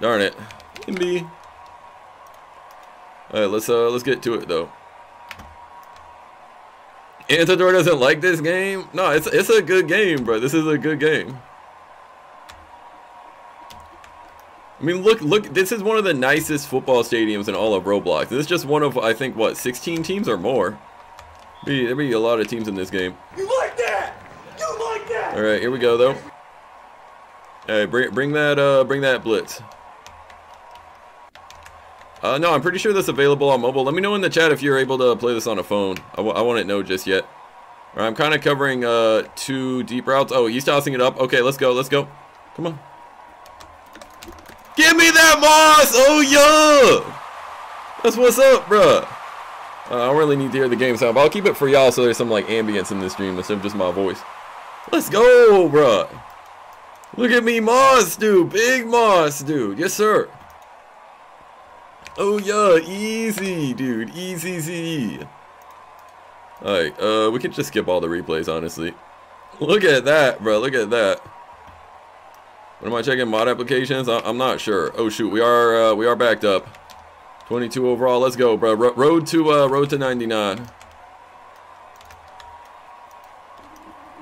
Darn it. Indy. All right, let's, uh, let's get to it, though. Antidor doesn't like this game? No, it's, it's a good game, bro. This is a good game. I mean, look, look. This is one of the nicest football stadiums in all of Roblox. This is just one of, I think, what, sixteen teams or more? Be, there be a lot of teams in this game. You like that? You like that? All right, here we go, though. All right, bring, bring that, uh, bring that blitz. Uh, no, I'm pretty sure that's available on mobile. Let me know in the chat if you're able to play this on a phone. I, I wouldn't know just yet. All right, I'm kind of covering uh, two deep routes. Oh, he's tossing it up. Okay, let's go, let's go. Come on. Give me that, Moss! Oh, yeah! That's what's up, bruh. Uh, I don't really need to hear the game sound, but I'll keep it for y'all so there's some like ambience in this stream instead of just my voice. Let's go, bruh. Look at me, Moss, dude. Big Moss, dude. Yes, sir. Oh, yeah. Easy, dude. Easy, easy. Alright, uh, we can just skip all the replays, honestly. Look at that, bruh. Look at that. What am I checking? Mod applications? I I'm not sure. Oh, shoot. We are, uh, we are backed up. twenty-two overall. Let's go, bro. Ro road to uh, road to ninety-nine.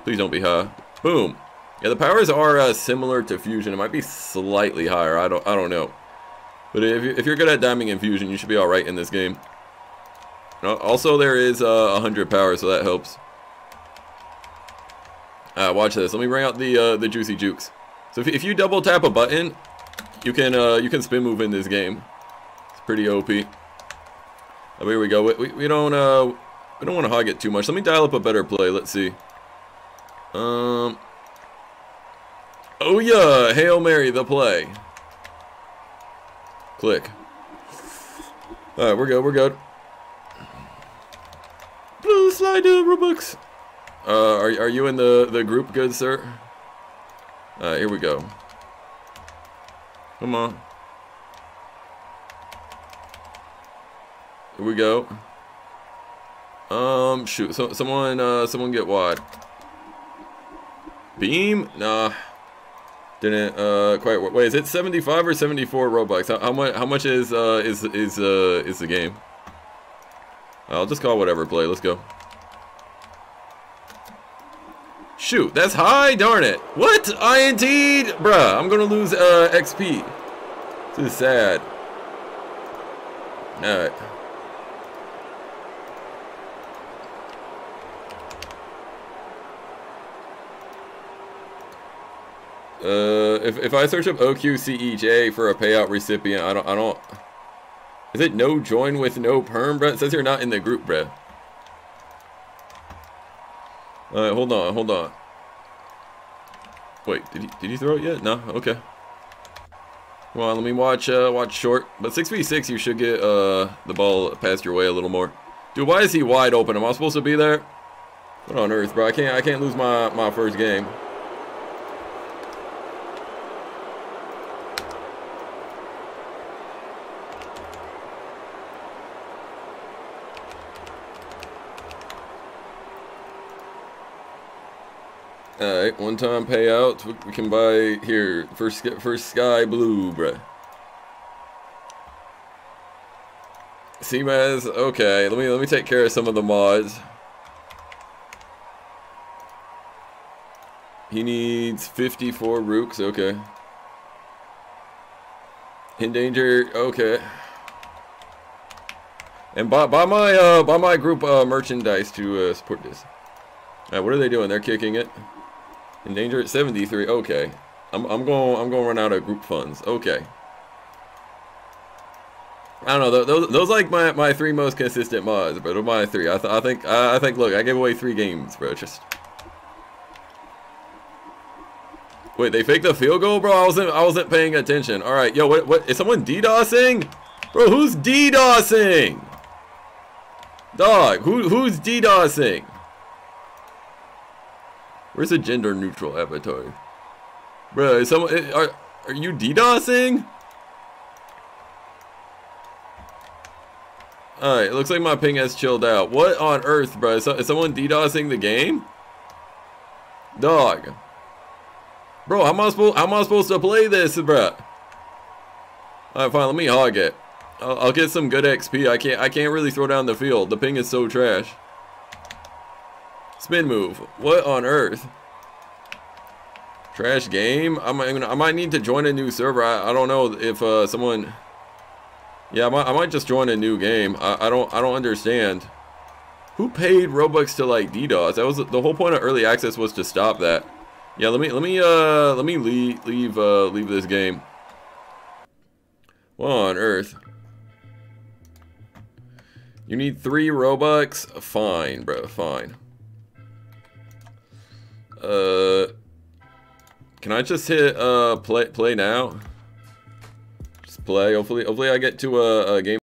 Please don't be high. Boom. Yeah, the powers are uh, similar to Fusion. It might be slightly higher. I don't. I don't know. But if you, if you're good at diming and Fusion, you should be all right in this game. Also, there is a uh, one hundred power, so that helps. All right, watch this. Let me bring out the uh, the juicy jukes. So if, if you double tap a button, you can uh, you can spin move in this game. Pretty O P. Oh, here we go. We, we, we don't uh we don't want to hog it too much. Let me dial up a better play. Let's see. Um. Oh yeah, Hail Mary the play. Click. All right, we're good. We're good. Blue slide to Robux. Uh, are are you in the the group, good sir? All right, here we go. Come on. Here we go. Um, shoot. So, someone, uh, someone get wide. Beam? Nah. Didn't uh quite work. Wait, is it seventy-five or seventy-four Robux? How, how much? How much is uh is is uh is the game? I'll just call whatever play. Let's go. Shoot, that's high. Darn it! What? I indeed, bruh. I'm gonna lose uh X P. This is sad. All right. Uh, if, if I search up O Q C E J for a payout recipient, I don't, I don't, is it no join with no perm, bruh? It says you're not in the group, bruh. Alright, hold on, hold on. Wait, did he, did he throw it yet? No? Okay. Come on, let me watch, uh, watch short. But six v six, you should get, uh, the ball passed your way a little more. Dude, why is he wide open? Am I supposed to be there? What on earth, bro? I can't, I can't lose my, my first game. Alright, one-time payout. We can buy here. First, first sky blue, bruh. C M A S. Okay, let me let me take care of some of the mods. He needs fifty-four rooks. Okay. In danger. Okay. And buy buy my uh buy my group uh, merchandise to uh, support this. Alright, what are they doing? They're kicking it. Endangered at seventy-three. Okay, I'm I'm going I'm going to run out of group funds. Okay. I don't know. Those those like my my three most consistent mods, bro. Those are my three. I th I think I, I think. Look, I gave away three games, bro. Just Wait, they faked the field goal, bro? I wasn't I wasn't paying attention. Alright, yo, what what is someone DDoSing? Bro, who's DDoSing? Dog, who who's DDoSing? Where's a gender neutral avatar? Bro, is someone are are you DDoSing? Alright, it looks like my ping has chilled out. What on earth, bro? Is someone DDoSing the game? Dog. Bro, how am I supposed, how am I supposed to play this, bro? Alright, fine, let me hog it. I'll, I'll get some good X P. I can't I can't really throw down the field. The ping is so trash. Spin move. What on earth? Trash game? I might, I might need to join a new server. I, I don't know if uh, someone... Yeah, I might, I might just join a new game. I, I don't I don't understand. Who paid Robux to like DDoS? That was the whole point of early access, was to stop that. Yeah, let me let me uh let me leave leave uh leave this game. What on earth? You need three Robux? Fine, bro, fine. Uh Can I just hit uh play play now? Play. Hopefully, hopefully I get to a, a game.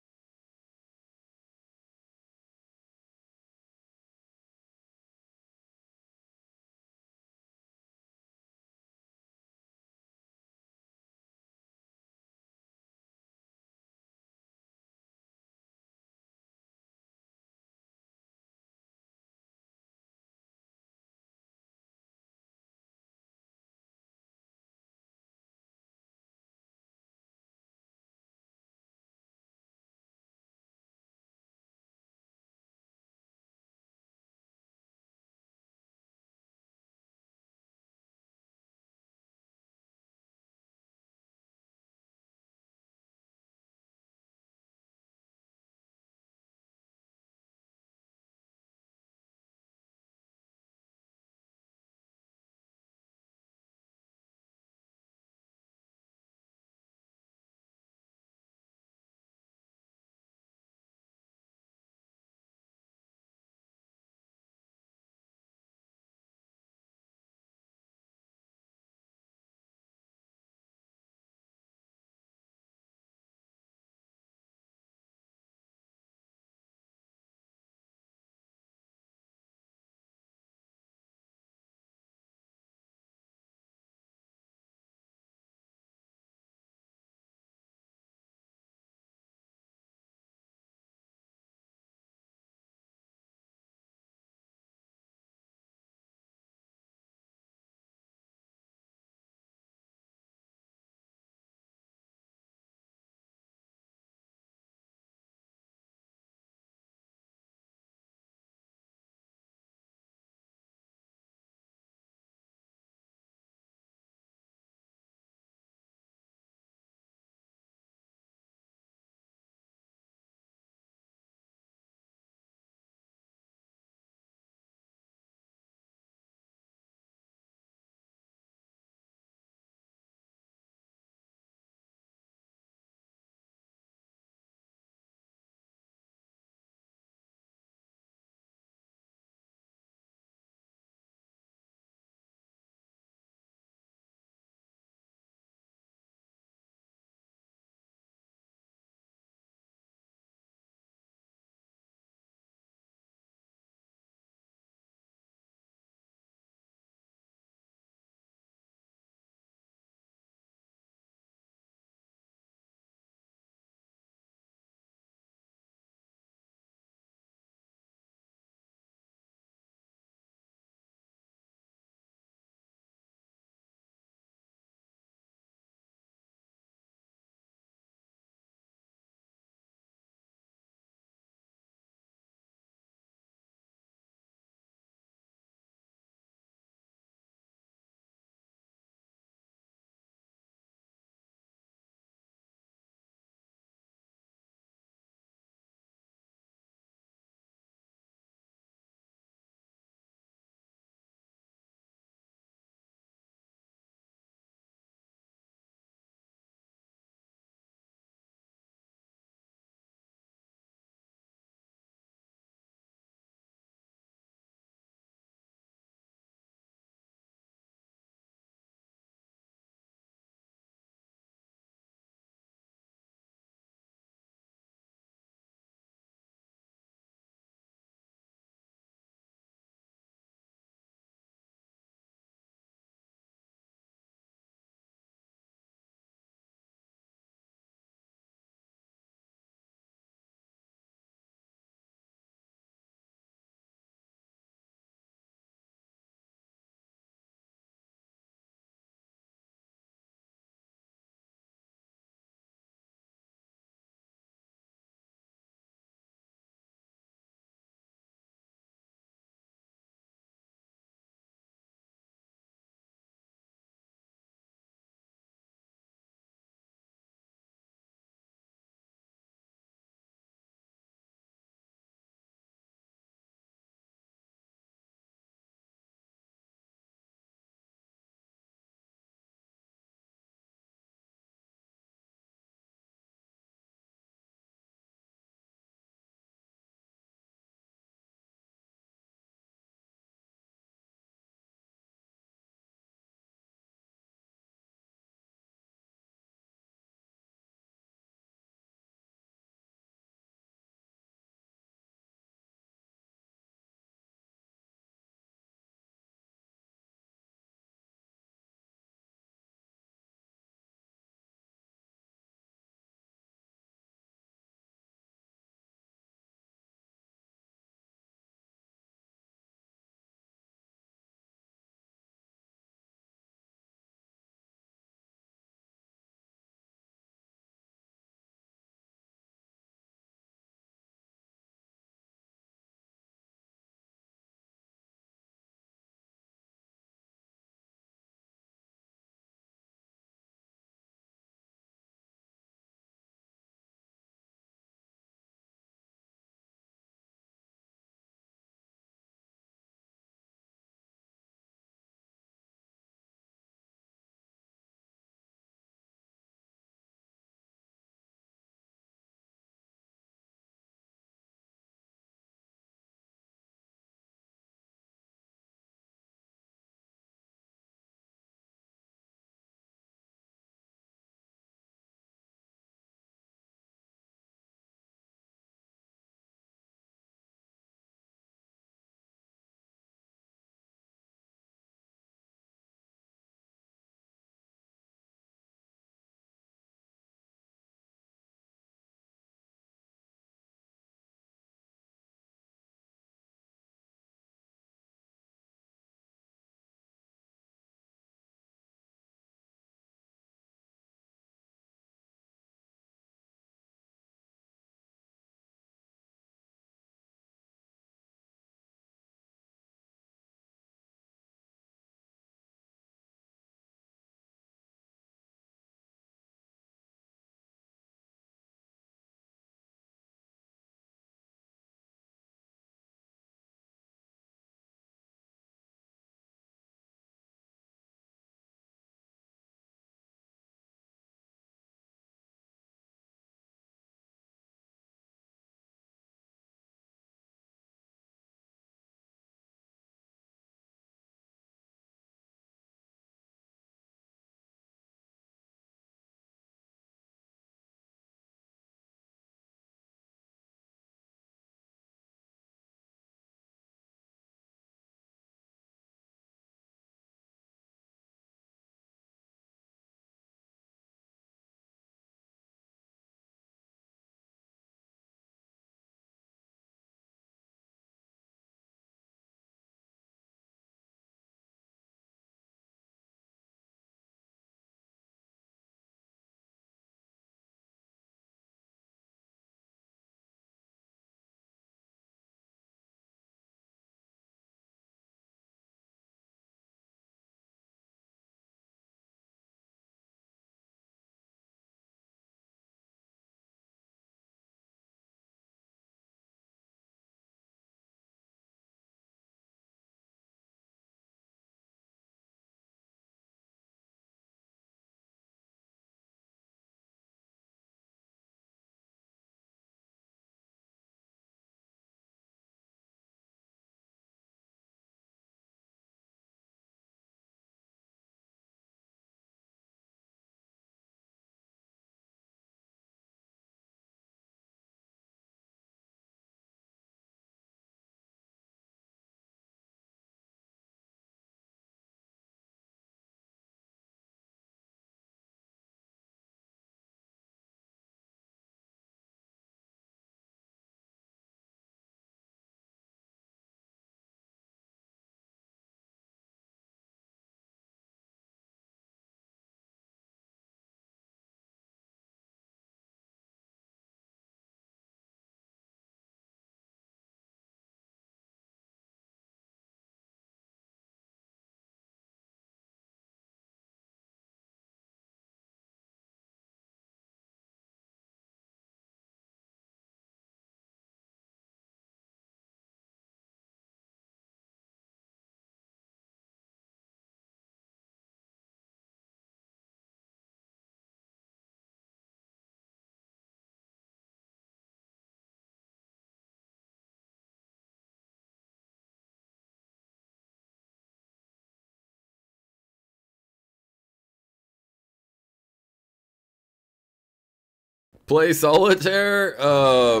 play solitaire? Uh,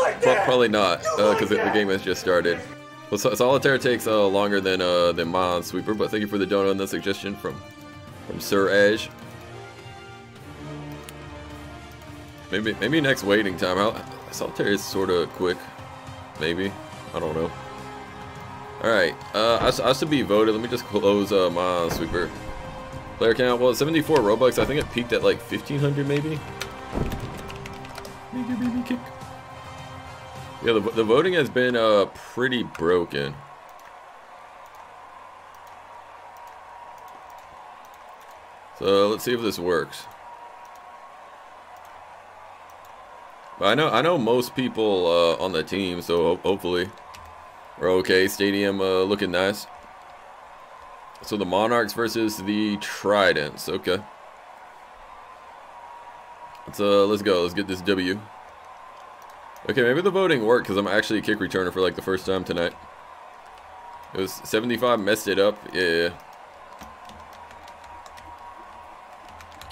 like that? Probably not, because uh, like the game has just started. Well, so solitaire takes uh, longer than uh, than Minesweeper, Sweeper, but thank you for the donut and the suggestion from from Sir Edge. Maybe maybe next waiting time. I'll, solitaire is sort of quick. Maybe, I don't know. All right, uh, I, I should be voted. Let me just close uh, Minesweeper. Player count, well, seventy-four Robux. I think it peaked at like fifteen hundred, maybe. Maybe, maybe kick. Yeah, the, the voting has been uh pretty broken. So let's see if this works. But I know I know most people uh, on the team, so ho hopefully we're okay. Stadium uh, looking nice. So the Monarchs versus the Tridents. Okay. Let's uh let's go. Let's get this W. Okay, maybe the voting worked because I'm actually a kick returner for like the first time tonight. It was seventy-five, messed it up. Yeah.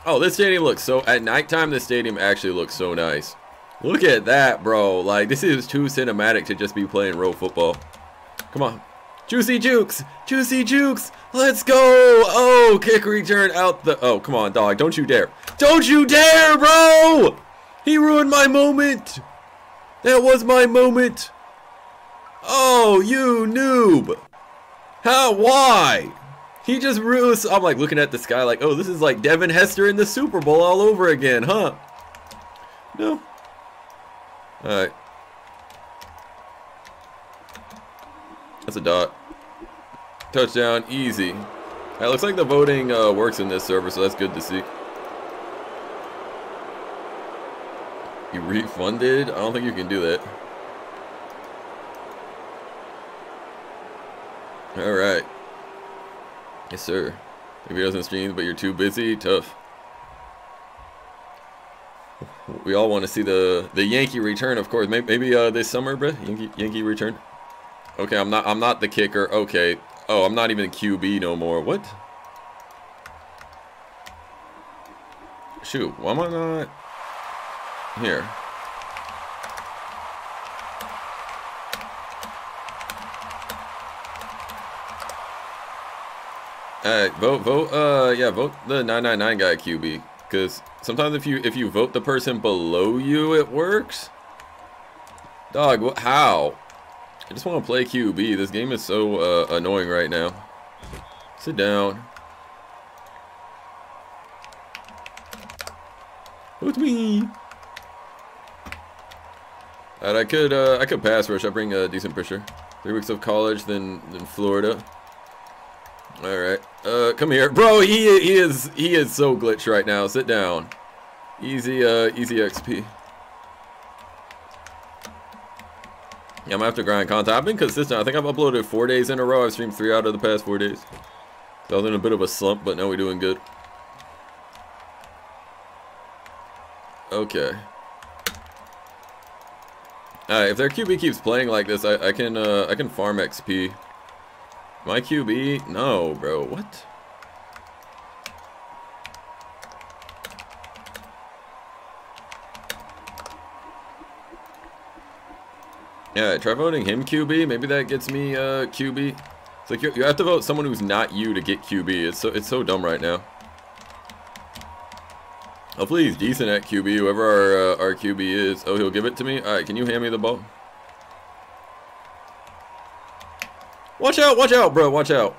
Oh, this stadium looks so... At nighttime, this stadium actually looks so nice. Look at that, bro. Like, this is too cinematic to just be playing real football. Come on. Juicy Jukes! Juicy Jukes! Let's go! Oh, kick return out the... Oh, come on, dog. Don't you dare. Don't you dare, bro! He ruined my moment! That was my moment. Oh, you noob. How? Why? He just ruined. I'm like looking at this guy like, oh, this is like Devin Hester in the Super Bowl all over again, huh? No. All right. That's a dot. Touchdown, easy. All right, looks like the voting uh, works in this server, so that's good to see. You refunded? I don't think you can do that. Alright. Yes, sir. If he doesn't stream, but you're too busy, tough. We all want to see the the Yankee return, of course. Maybe, maybe uh, this summer, bruh. Yankee, Yankee return. Okay, I'm not I'm not the kicker. Okay. Oh, I'm not even Q B no more. What? Shoot, why am I not... Here. Alright, vote, vote, uh, yeah, vote the nine nine nine guy Q B. Because sometimes if you if you vote the person below you, it works. Dog, what, how? I just want to play Q B. This game is so uh, annoying right now. Sit down. Vote me. Alright, I could uh, I could pass rush. I bring a decent pressure. Three weeks of college, then then Florida. All right, uh, come here, bro. He he is he is so glitched right now. Sit down. Easy uh easy X P. Yeah, I'm gonna have to grind content. I've been consistent. I think I've uploaded four days in a row. I've streamed three out of the past four days. So I was in a bit of a slump, but now we're doing good. Okay. Alright, if their Q B keeps playing like this, I, I can uh, I can farm X P. My Q B? No, bro. What? Yeah, try voting him Q B. Maybe that gets me uh, Q B. It's like you, you have to vote someone who's not you to get Q B. It's so it's so dumb right now. Hopefully he's decent at Q B, whoever our, uh, our Q B is. Oh, he'll give it to me? Alright, can you hand me the ball? Watch out, watch out, bro, watch out.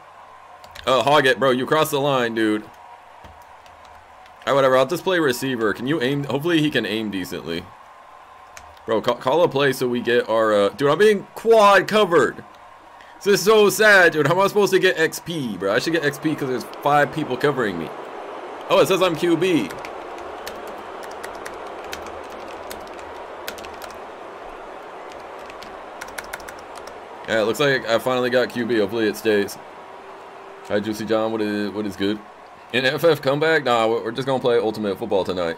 Uh, hog it, bro, you crossed the line, dude. Alright, whatever, I'll just play receiver. Can you aim? Hopefully he can aim decently. Bro, call, call a play so we get our... Uh... Dude, I'm being quad covered. This is so sad, dude. How am I supposed to get X P, bro? I should get X P because there's five people covering me. Oh, it says I'm Q B. Yeah, it looks like I finally got Q B. Hopefully it stays. Hi, Juicy John. What is what is good? In F F comeback? Nah, we're just gonna play Ultimate Football tonight.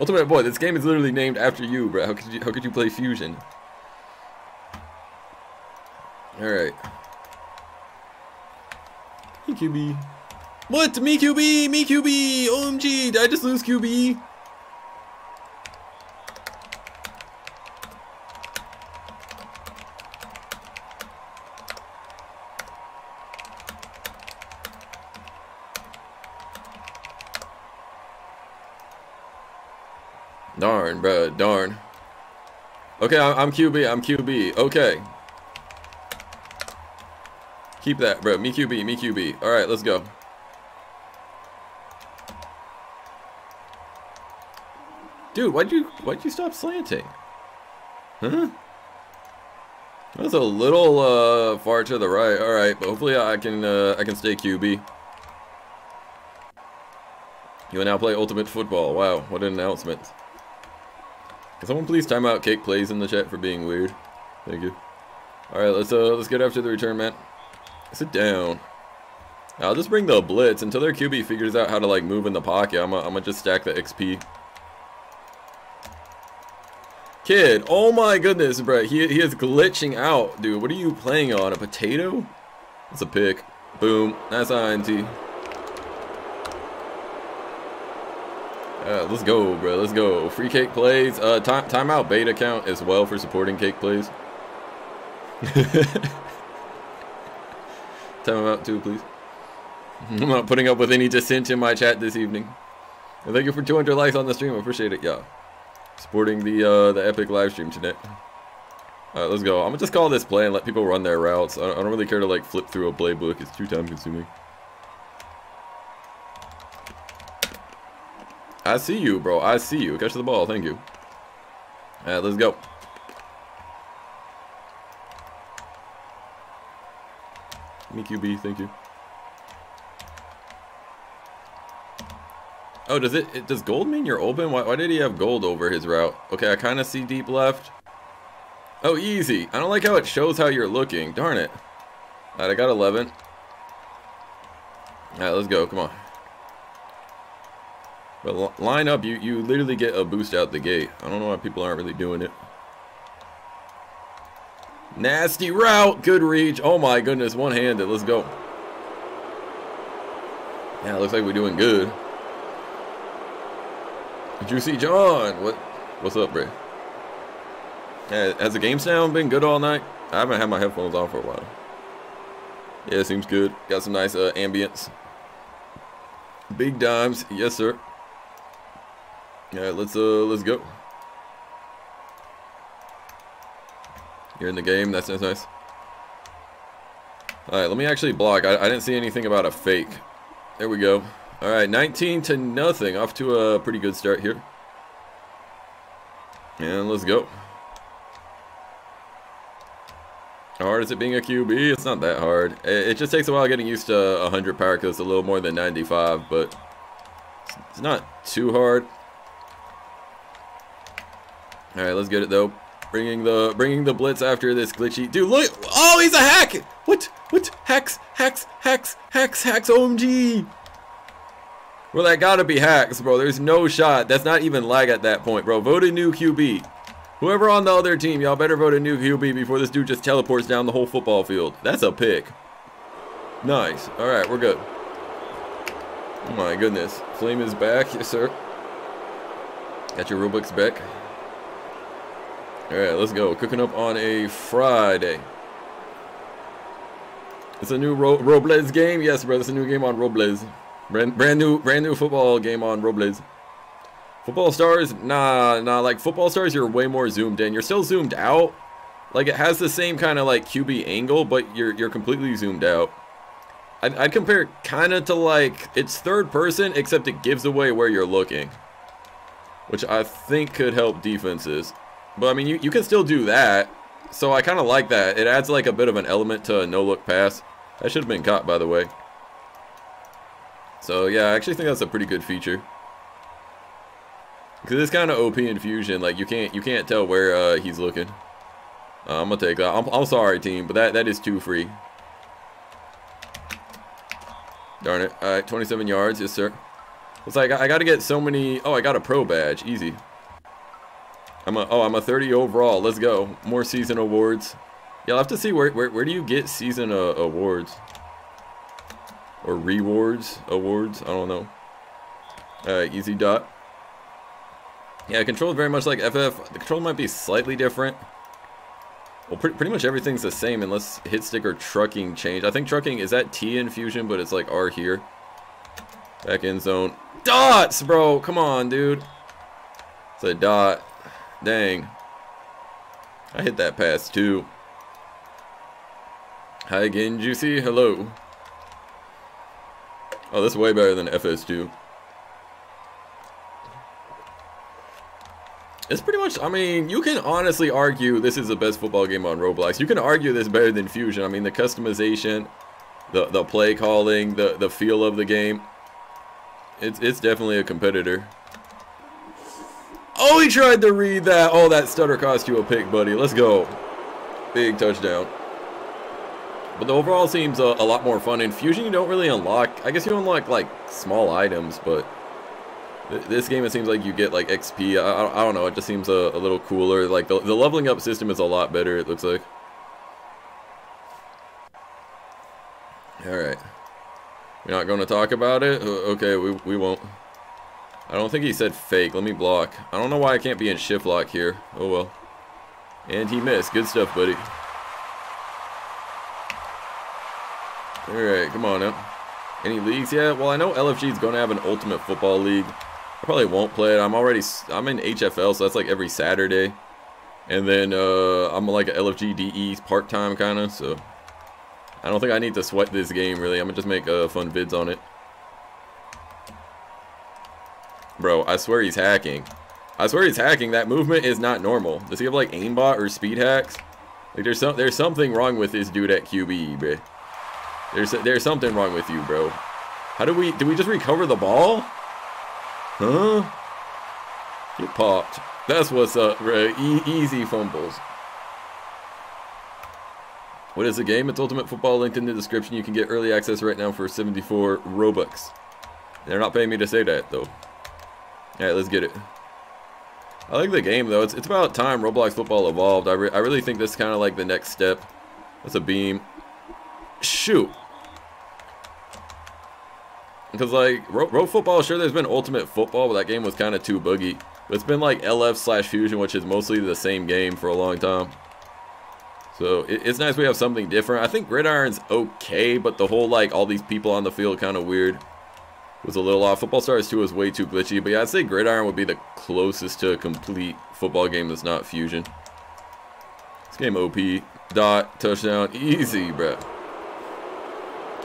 Ultimate, boy, this game is literally named after you, bro. How could you how could you play Fusion? All right. Hey, Q B. What? Me Q B? Me Q B? O M G! Did I just lose Q B? Darn, bro, darn. Okay, I'm Q B, I'm Q B, okay. Keep that, bro, me Q B, me Q B. All right, let's go. Dude, why'd you, why'd you stop slanting? Huh? That was a little uh, far to the right. All right, but hopefully I can, uh, I can stay Q B. You will now play Ultimate Football. Wow, what an announcement. Can someone please time out Cake Plays in the chat for being weird? Thank you. All right, let's uh, let's get after the return, man. Sit down. I'll just bring the blitz until their Q B figures out how to like move in the pocket. I'm gonna just stack the X P. Kid, oh my goodness, bro. He he is glitching out, dude. What are you playing on? A potato? That's a pick. Boom. That's I N T. Uh, let's go, bro. Let's go. Free Cake Plays. Uh, time timeout beta count as well for supporting Cake Plays. Timeout too, please. I'm not putting up with any dissent in my chat this evening. And thank you for two hundred likes on the stream. I appreciate it, y'all. Supporting the uh, the epic live stream tonight. All right, let's go. I'm gonna just call this play and let people run their routes. I don't, I don't really care to like flip through a playbook. It's too time consuming. I see you, bro. I see you. Catch the ball. Thank you. All right, let's go. Me Q B, thank you. Oh, does it, it does gold mean you're open? Why, why did he have gold over his route? Okay, I kind of see deep left. Oh, easy. I don't like how it shows how you're looking. Darn it. All right, I got eleven. All right, let's go. Come on. But line up, you, you literally get a boost out the gate. I don't know why people aren't really doing it. Nasty route. Good reach. Oh, my goodness. One-handed. Let's go. Yeah, it looks like we're doing good. Juicy John. What? What's up, Bray? Yeah, has the game sound been good all night? I haven't had my headphones on for a while. Yeah, it seems good. Got some nice uh, ambience. Big dimes, yes sir. All right, let's uh, let's go. You're in the game. That's nice, nice. All right, let me actually block. I, I didn't see anything about a fake. There we go. All right, nineteen to nothing. Off to a pretty good start here. And let's go. How hard is it being a Q B? It's not that hard. It just takes a while getting used to one hundred power because it's a little more than ninety-five, but it's not too hard. All right, let's get it though. Bringing the bringing the blitz after this glitchy dude. Look! Oh, he's a hack! What? What? Hacks! Hacks! Hacks! Hacks! Hacks! O M G! Well, that gotta be hacks, bro. There's no shot. That's not even lag at that point, bro. Vote a new Q B. Whoever on the other team, y'all better vote a new Q B before this dude just teleports down the whole football field. That's a pick. Nice. All right, we're good. Oh my goodness. Flame is back. Yes, sir. Got your Robux back. All right, let's go. Cooking up on a Friday. It's a new Ro Robles game. Yes, bro. It's a new game on Robles. Brand, brand new brand new football game on Robles. Football Stars, nah, nah, like Football Stars, you're way more zoomed in. You're still zoomed out. Like it has the same kind of like Q B angle, but you're you're completely zoomed out. I'd, I'd compare it kind of to like, it's third person, except it gives away where you're looking, which I think could help defenses. But I mean, you, you can still do that. So I kind of like that. It adds like a bit of an element to a no-look pass. That should have been caught, by the way. So yeah, I actually think that's a pretty good feature. Cause it's kind of O P in Fusion, like you can't you can't tell where uh, he's looking. Uh, I'm gonna take that. I'm, I'm sorry, team, but that that is too free. Darn it! All right, twenty-seven yards, yes sir. It's like I, I got to get so many. Oh, I got a pro badge, easy. I'm a oh I'm a thirty overall. Let's go. More season awards. Yeah, I'll have to see where where where do you get season uh, awards or rewards awards? I don't know. All right, easy dot. Yeah, controlled very much like F F. The control might be slightly different. Well, pre pretty much everything's the same unless hit stick or trucking change. I think trucking is that T in Fusion, but it's like R here. Back in zone. Dots, bro. Come on, dude. It's a dot. Dang. I hit that pass too. Hi again, Juicy. Hello. Oh, this is way better than F S two. It's pretty much, I mean, you can honestly argue this is the best football game on Roblox. You can argue this better than Fusion. I mean, the customization, the the play calling, the, the feel of the game. It's, it's definitely a competitor. Oh, he tried to read that. Oh, that stutter cost you a pick, buddy. Let's go. Big touchdown. But the overall seems a, a lot more fun. In Fusion, you don't really unlock. I guess you unlock, like, small items, but... This game, it seems like you get like X P. I, I don't know, it just seems a, a little cooler. Like the, the leveling up system is a lot better, it looks like. Alright. We're not going to talk about it? Okay, we, we won't. I don't think he said fake. Let me block. I don't know why I can't be in shift lock here. Oh well. And he missed. Good stuff, buddy. Alright, come on now. Any leagues yet? Well, I know L F G is going to have an Ultimate Football League. I probably won't play it. I'm already, I'm in H F L, so that's like every Saturday. And then uh, I'm like a L F G D E part-time kind of, so I don't think I need to sweat this game really. I'm gonna just make uh, fun vids on it. Bro, I swear he's hacking. I swear he's hacking. That movement is not normal. Does he have like aimbot or speed hacks? Like there's some, there's something wrong with this dude at Q B, bro. There's there's something wrong with you, bro. How do we do we just recover the ball? Huh? You popped. That's what's up, bro. E easy fumbles. What is the game? It's Ultimate Football, linked in the description. You can get early access right now for seventy-four Robux. They're not paying me to say that though. Alright, let's get it. I like the game though. It's it's about time Roblox football evolved. I, re I really think this is kind of like the next step. That's a beam. Shoot. Because like Road Ro Football, sure, there's been Ultimate Football, but that game was kind of too boogie. But it's been like L F slash Fusion, which is mostly the same game for a long time. So it, it's nice we have something different. I think Gridiron's okay, but the whole like all these people on the field kind of weird was a little off. Football Stars two was way too glitchy, but yeah, I'd say Gridiron would be the closest to a complete football game that's not Fusion. This game O P. Dot touchdown, easy, bro.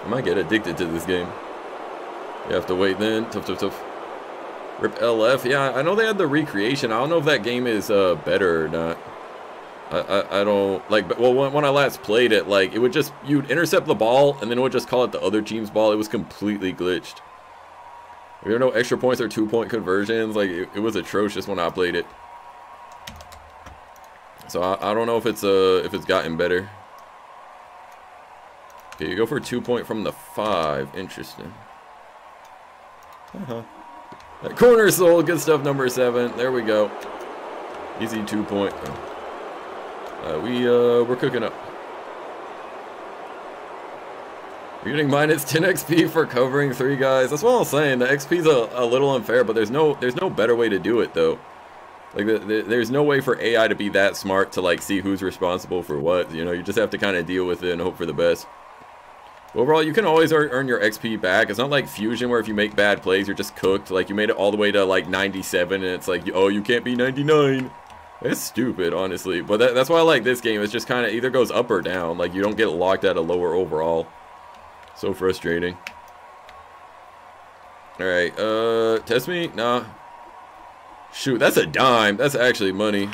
I might get addicted to this game. You have to wait then. Tough, tough, tough. Rip L F. Yeah, I know they had the recreation. I don't know if that game is uh, better or not. I, I, I don't... like. But, well, when, when I last played it, like, it would just... You'd intercept the ball, and then it would just call it the other team's ball. It was completely glitched. There were no extra points or two-point conversions. Like, it, it was atrocious when I played it. So, I, I don't know if it's uh, if it's gotten better. Okay, you go for two point from the five. Interesting. Uh-huh. That corner sold. Good stuff, number seven. There we go. Easy two point. Uh, we, uh, we're cooking up. We're getting minus ten X P for covering three guys. That's what I was saying. The X P's a, a little unfair, but there's no there's no better way to do it, though. Like, the, the, there's no way for A I to be that smart to, like, see who's responsible for what. You know, you just have to kind of deal with it and hope for the best. Overall, you can always earn your X P back. It's not like Fusion where if you make bad plays, you're just cooked. Like, you made it all the way to, like, ninety-seven, and it's like, oh, you can't be ninety-nine. It's stupid, honestly. But that, that's why I like this game. It's just kind of either goes up or down. Like, you don't get locked at a lower overall. So frustrating. Alright, uh, test me? Nah. Shoot, that's a dime. That's actually money.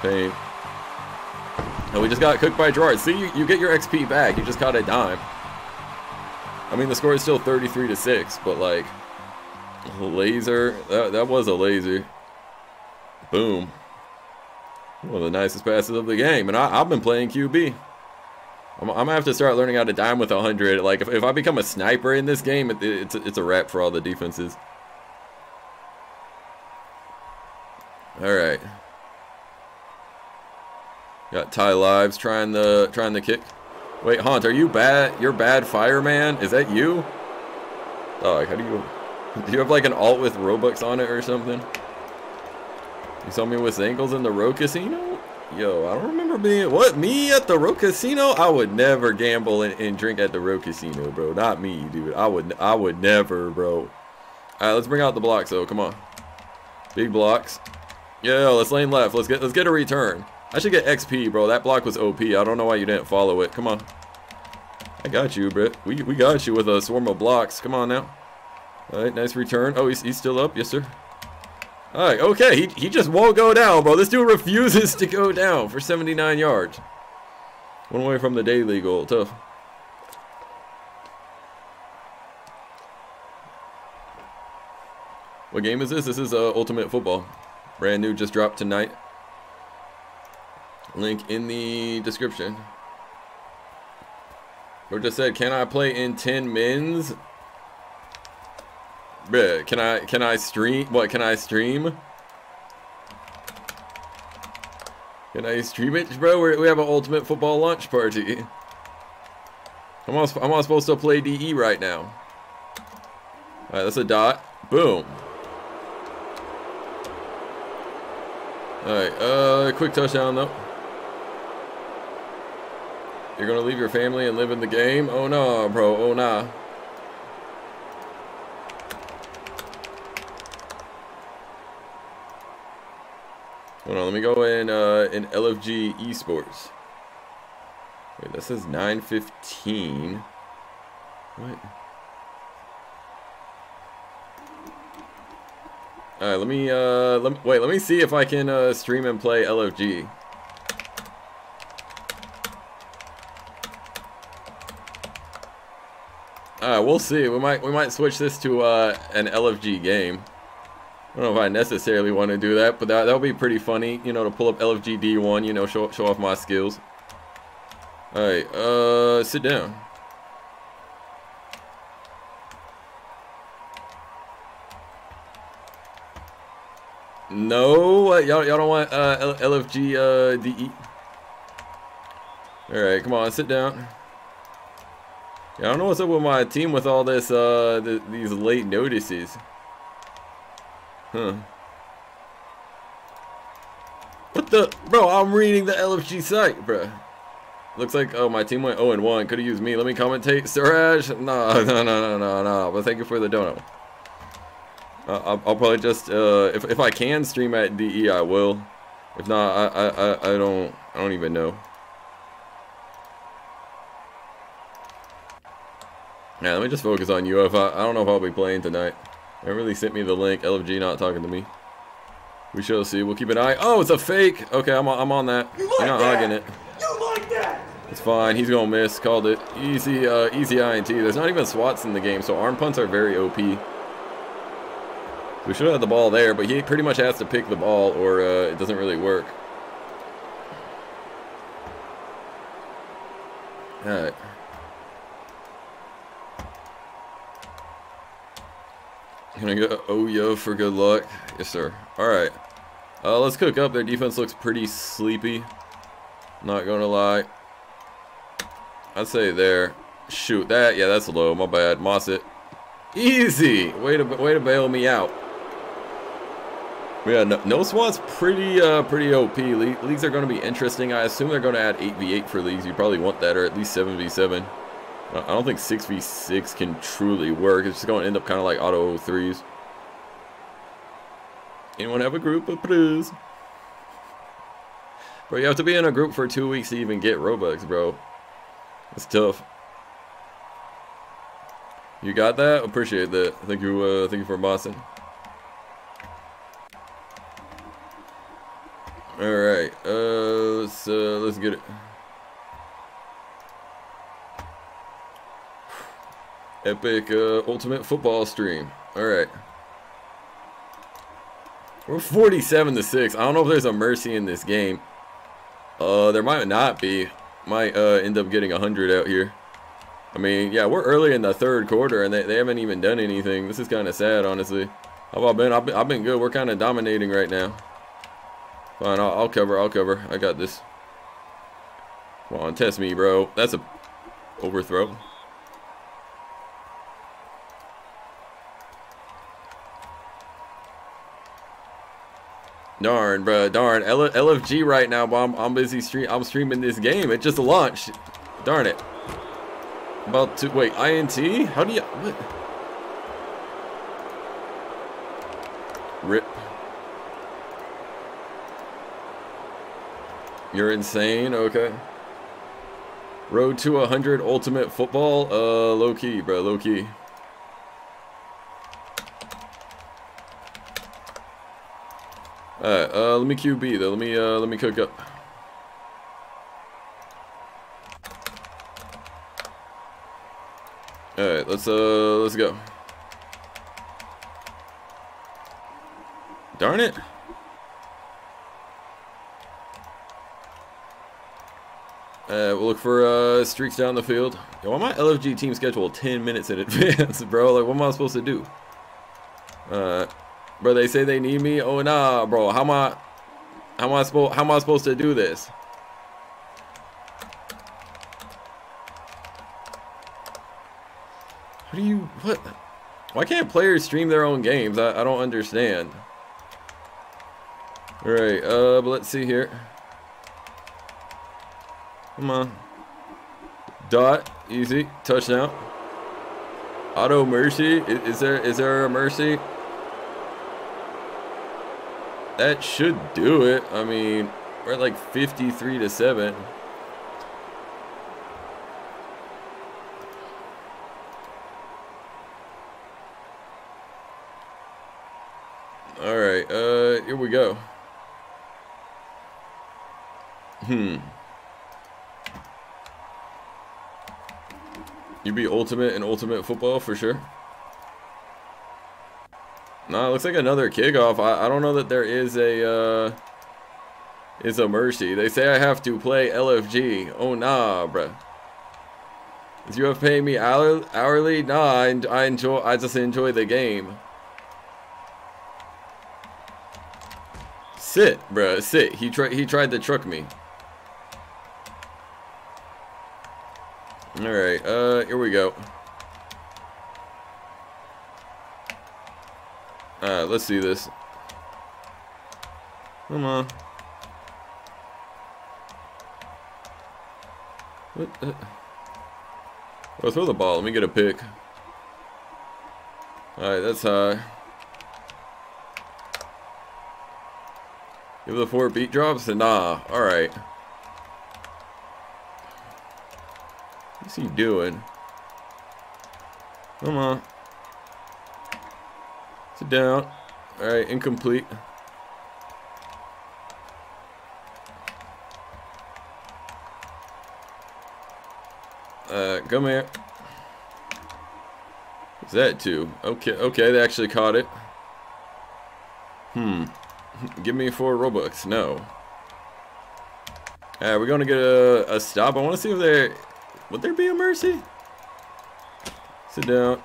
Pain. And we just got cooked by Gerard. See, you, you get your X P back. You just caught a dime. I mean, the score is still thirty-three to six, but like, laser. That, that was a laser. Boom. One of the nicest passes of the game. And I, I've been playing Q B. I'm, I'm going to have to start learning how to dime with one hundred. Like, if, if I become a sniper in this game, it, it's, it's a wrap for all the defenses. All right. Got Ty Lives trying the trying the kick. Wait, Haunt, are you bad? You're bad fireman? Is that you? Dog, how do you... Do you have like an alt with Robux on it or something? You saw me with Zangles in the Row Casino? Yo, I don't remember being... What? Me at the Row Casino? I would never gamble and, and drink at the Row Casino, bro. Not me, dude. I would, I would never, bro. All right, let's bring out the blocks, though. Come on. Big blocks. Yeah, let's lane left. Let's get let's get a return. I should get X P, bro. That block was O P. I don't know why you didn't follow it. Come on. I got you, bro. We, we got you with a swarm of blocks. Come on now. All right, nice return. Oh, he's, he's still up. Yes, sir. All right, okay. He, he just won't go down, bro. This dude refuses to go down for seventy-nine yards. One away from the daily goal. Tough. What game is this? This is uh, Ultimate Football. Brand new, just dropped tonight. Link in the description. Or just said, can I play in ten mins? Bruh, can I can I stream? What can I stream? Can I stream it, bro? We're, we have an Ultimate Football launch party. I'm all, I'm all supposed to play D E right now. All right, that's a dot. Boom. All right, uh, quick touchdown though. You're gonna leave your family and live in the game? Oh no, bro, oh nah. Hold on, let me go in uh, in L F G esports. Wait, that says nine fifteen. What? All right, let me uh, let me, wait. Let me see if I can uh, stream and play L F G. All right, we'll see. We might we might switch this to uh, an L F G game. I don't know if I necessarily want to do that, but that that'll be pretty funny, you know, to pull up L F G D one, you know, show show off my skills. All right, uh, sit down. No, y'all y'all don't want uh, L F G uh, D E. All right, come on, sit down. Yeah, I don't know what's up with my team with all this uh, th these late notices. Huh? What the, bro? I'm reading the L F G site, bro. Looks like oh my team went oh and one. Could have used me. Let me commentate, Suraj. No, no, no, no, no, no. But thank you for the donut. Uh, I'll, I'll probably just uh, if if I can stream at D E, I will. If not, I I I don't I don't even know. Now let me just focus on U F I. I don't know if I'll be playing tonight. They really sent me the link. L F G not talking to me. We shall see. We'll keep an eye. Oh, it's a fake. Okay, I'm I'm on that. You like You're not that? Hugging it. You like that? It's fine. He's gonna miss. Called it. Easy uh, easy I N T. There's not even swats in the game, so arm punts are very O P. We should have had the ball there, but he pretty much has to pick the ball or uh, it doesn't really work. Alright. Can I go oh yo for good luck? Yes sir. Alright. Uh, let's cook up. Their defense looks pretty sleepy. Not gonna lie. I'd say there. Shoot that. Yeah, that's low. My bad. Moss it. Easy. Way to way to bail me out. Yeah, no, no swats, pretty uh, pretty O P. Le leagues are going to be interesting. I assume they're going to add eight v eight for leagues. You probably want that, or at least seven v seven. I don't think six v six can truly work. It's just going to end up kind of like auto threes. Anyone have a group of please? Bro, you have to be in a group for two weeks to even get Robux, bro. It's tough. You got that? Appreciate that. Thank you. Uh, thank you for bossing. All right, uh, let's uh, let's get it. Epic uh, Ultimate Football stream. All right, we're forty-seven to six. I don't know if there's a mercy in this game. Uh, there might not be. Might uh, end up getting a hundred out here. I mean, yeah, we're early in the third quarter, and they they haven't even done anything. This is kind of sad, honestly. How I've been? I've been I've been good. We're kind of dominating right now. Fine, I'll, I'll cover, I'll cover. I got this. Come on, test me, bro. That's a overthrow. Darn, bro, darn. L LFG right now, but I'm, I'm busy stream. I'm streaming this game. It just launched. Darn it. About to, wait, I N T? How do you, what? Rip. You're insane? Okay. Road to one hundred Ultimate Football? Uh, low-key, bro. Low-key. Alright, uh, let me Q B, though. Let me, uh, let me cook up. Alright, let's, uh, let's go. Darn it. Uh, we'll look for uh, streaks down the field. Yo, why my L F G team schedule ten minutes in advance, bro? Like, what am I supposed to do? Uh, bro, they say they need me. Oh nah, bro. How am I? How am I supposed? How am I supposed to do this? What do you? What? Why can't players stream their own games? I, I don't understand. All right. Uh, but let's see here. Come on. Dot. Easy. Touchdown. Auto mercy. Is, is there is there a mercy? That should do it. I mean, we're at like fifty-three to seven. All right. Uh, here we go. Hmm. You'd be ultimate in Ultimate Football for sure. Nah, it looks like another kickoff. I, I don't know that there is a uh, is a mercy. They say I have to play L F G. Oh nah, bruh. Is you have paid me hour, hourly? Nah, I, I enjoy. I just enjoy the game. Sit, bruh. Sit. He tried. He tried to truck me. All right, uh, here we go. Uh, let's see this. Come on. What the? Oh, throw the ball. Let me get a pick. All right, that's high. Give the four beat drops and nah. All right. What's he doing? Come on. Sit down. Alright, incomplete. Uh, come here. What's that two? Okay, okay, they actually caught it. Hmm. Give me four Robux. No. Alright, we're gonna get a, a stop. I wanna see if they're... Would there be a mercy? Sit down.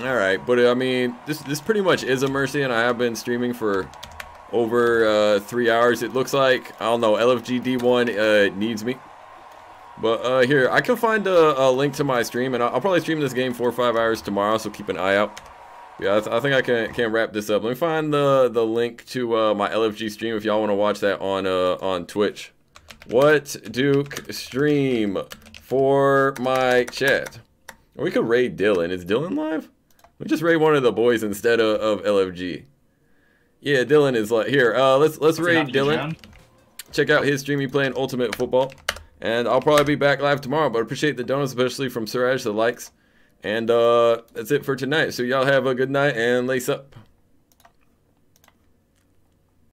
All right, but I mean, this this pretty much is a mercy, and I have been streaming for over uh, three hours. It looks like I don't know. L F G D one uh, needs me, but uh, here I can find a, a link to my stream, and I'll, I'll probably stream this game four or five hours tomorrow. So keep an eye out. Yeah, I, th I think I can can wrap this up. Let me find the the link to uh, my L F G stream if y'all want to watch that on uh, on Twitch. What Duke stream for my chat? Or we could raid Dylan. Is Dylan live? We just raid one of the boys instead of, of L F G. Yeah, Dylan is like here. Uh, let's let's raid Dylan. Check out his stream. He playing Ultimate Football, and I'll probably be back live tomorrow. But I appreciate the donuts, especially from Suraj, the likes, and uh, that's it for tonight. So y'all have a good night and lace up.